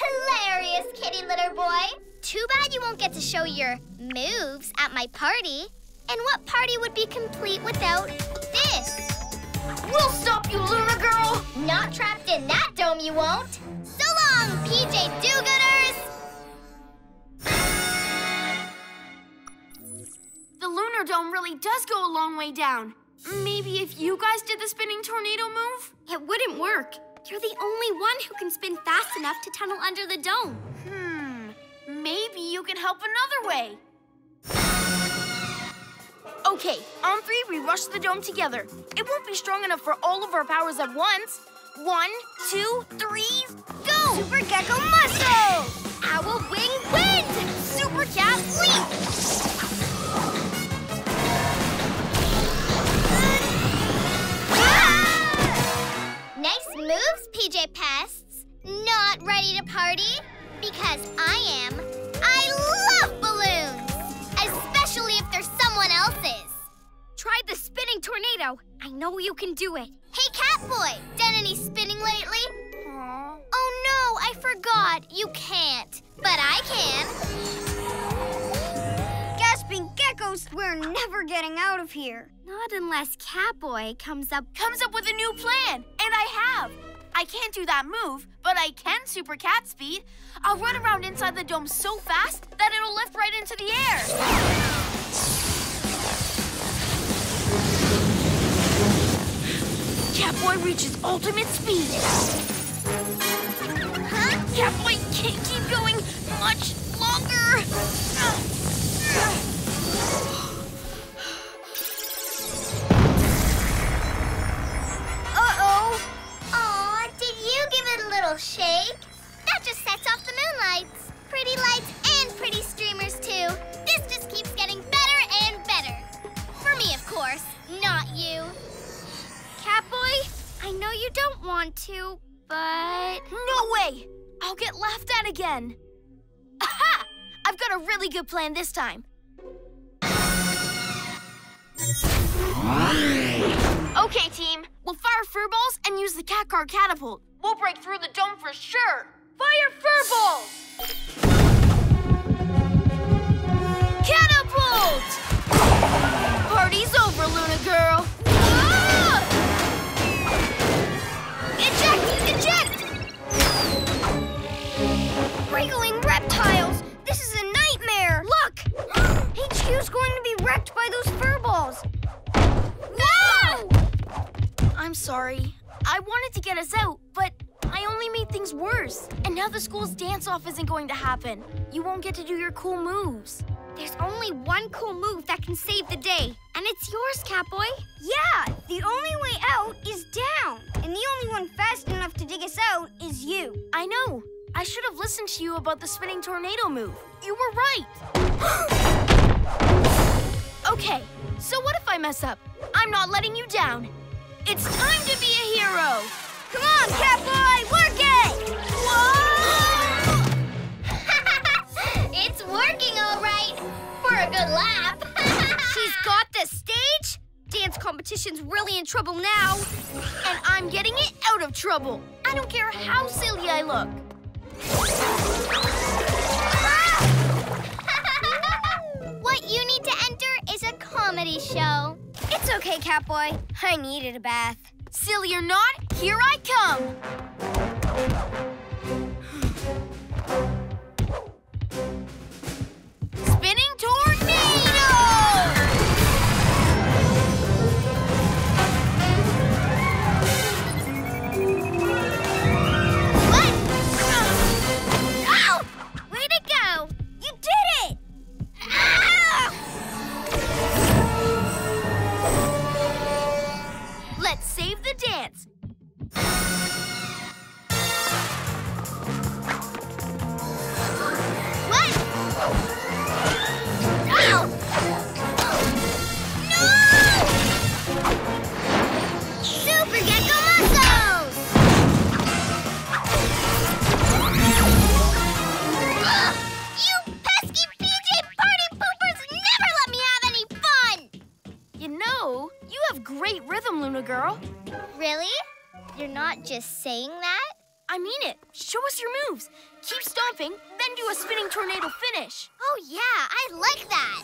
Hilarious, kitty litter boy. Too bad you won't get to show your moves at my party. And what party would be complete without this? We'll stop you, Luna Girl! Not trapped in that dome, you won't. So long, P J Do-Gooders! The Lunar Dome really does go a long way down. Maybe if you guys did the spinning tornado move? It wouldn't work. You're the only one who can spin fast enough to tunnel under the dome. Hmm. Maybe you can help another way. Okay, on three, we rush the dome together. It won't be strong enough for all of our powers at once. One, two, three, go! Super Gekko Muscle! Owl Wing Wind! Super Cat Leap! Ah! Nice moves, P J Pests. Not ready to party? Because I am. I love balloons! Especially if they're someone else's. Try the spinning tornado. I know you can do it. Hey, Catboy, done any spinning lately? Aww. Oh, no, I forgot. You can't, but I can. Gasping geckos, we're never getting out of here. Not unless Catboy comes up... Comes up with a new plan, and I have. I can't do that move, but I can Super Cat Speed. I'll run around inside the dome so fast that it'll lift right into the air. Catboy reaches ultimate speed. Huh? Catboy can't keep going much longer. Uh-oh. Aw, did you give it a little shake? That just sets off the moonlights. Pretty lights and pretty streamers, too. This just keeps getting better and better. For me, of course, not you. Catboy, I know you don't want to, but... No way! I'll get laughed at again. Aha! I've got a really good plan this time. Okay, team. We'll fire fur balls and use the cat car catapult. We'll break through the dome for sure. Fire fur balls! Catapult! Party's over, Luna Girl. Whoa! Eject! Eject! Wriggling reptiles! This is a nightmare! Look! H Q's going to be wrecked by those fur balls. No! I'm sorry. I wanted to get us out, but I only made things worse. And now the school's dance-off isn't going to happen. You won't get to do your cool moves. There's only one cool move that can save the day, and it's yours, Catboy. Yeah, the only way out is down, and the only one fast enough to dig us out is you. I know. I should have listened to you about the spinning tornado move. You were right. Okay, so what if I mess up? I'm not letting you down. It's time to be a hero! Come on, Catboy! Work it! Whoa! It's working all right! For a good laugh! She's got the stage? Dance competition's really in trouble now. And I'm getting it out of trouble. I don't care how silly I look. What you need to enter is a comedy show. It's okay, Catboy. I needed a bath. Silly or not, here I come. Spinning tornado! What? Ow! Way to go! You did it! Ow! Let's save the dance. You're not just saying that? I mean it. Show us your moves. Keep stomping, then do a spinning tornado finish. Oh, yeah. I like that.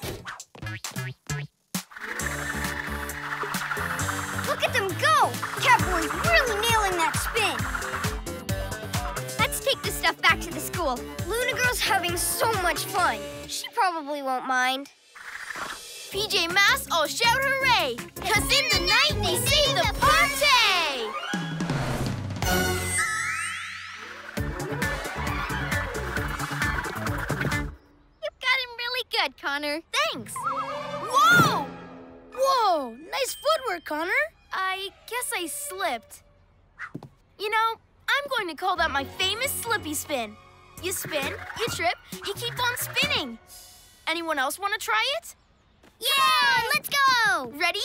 Look at them go. Catboy's really nailing that spin. Let's take this stuff back to the school. Luna Girl's having so much fun. She probably won't mind. P J Masks, all shout hooray! Cause in the night we sing the party! You've got him really good, Connor. Thanks! Whoa! Whoa! Nice footwork, Connor. I guess I slipped. You know, I'm going to call that my famous slippy spin. You spin, you trip, you keep on spinning. Anyone else want to try it? Yeah, let's go! Ready?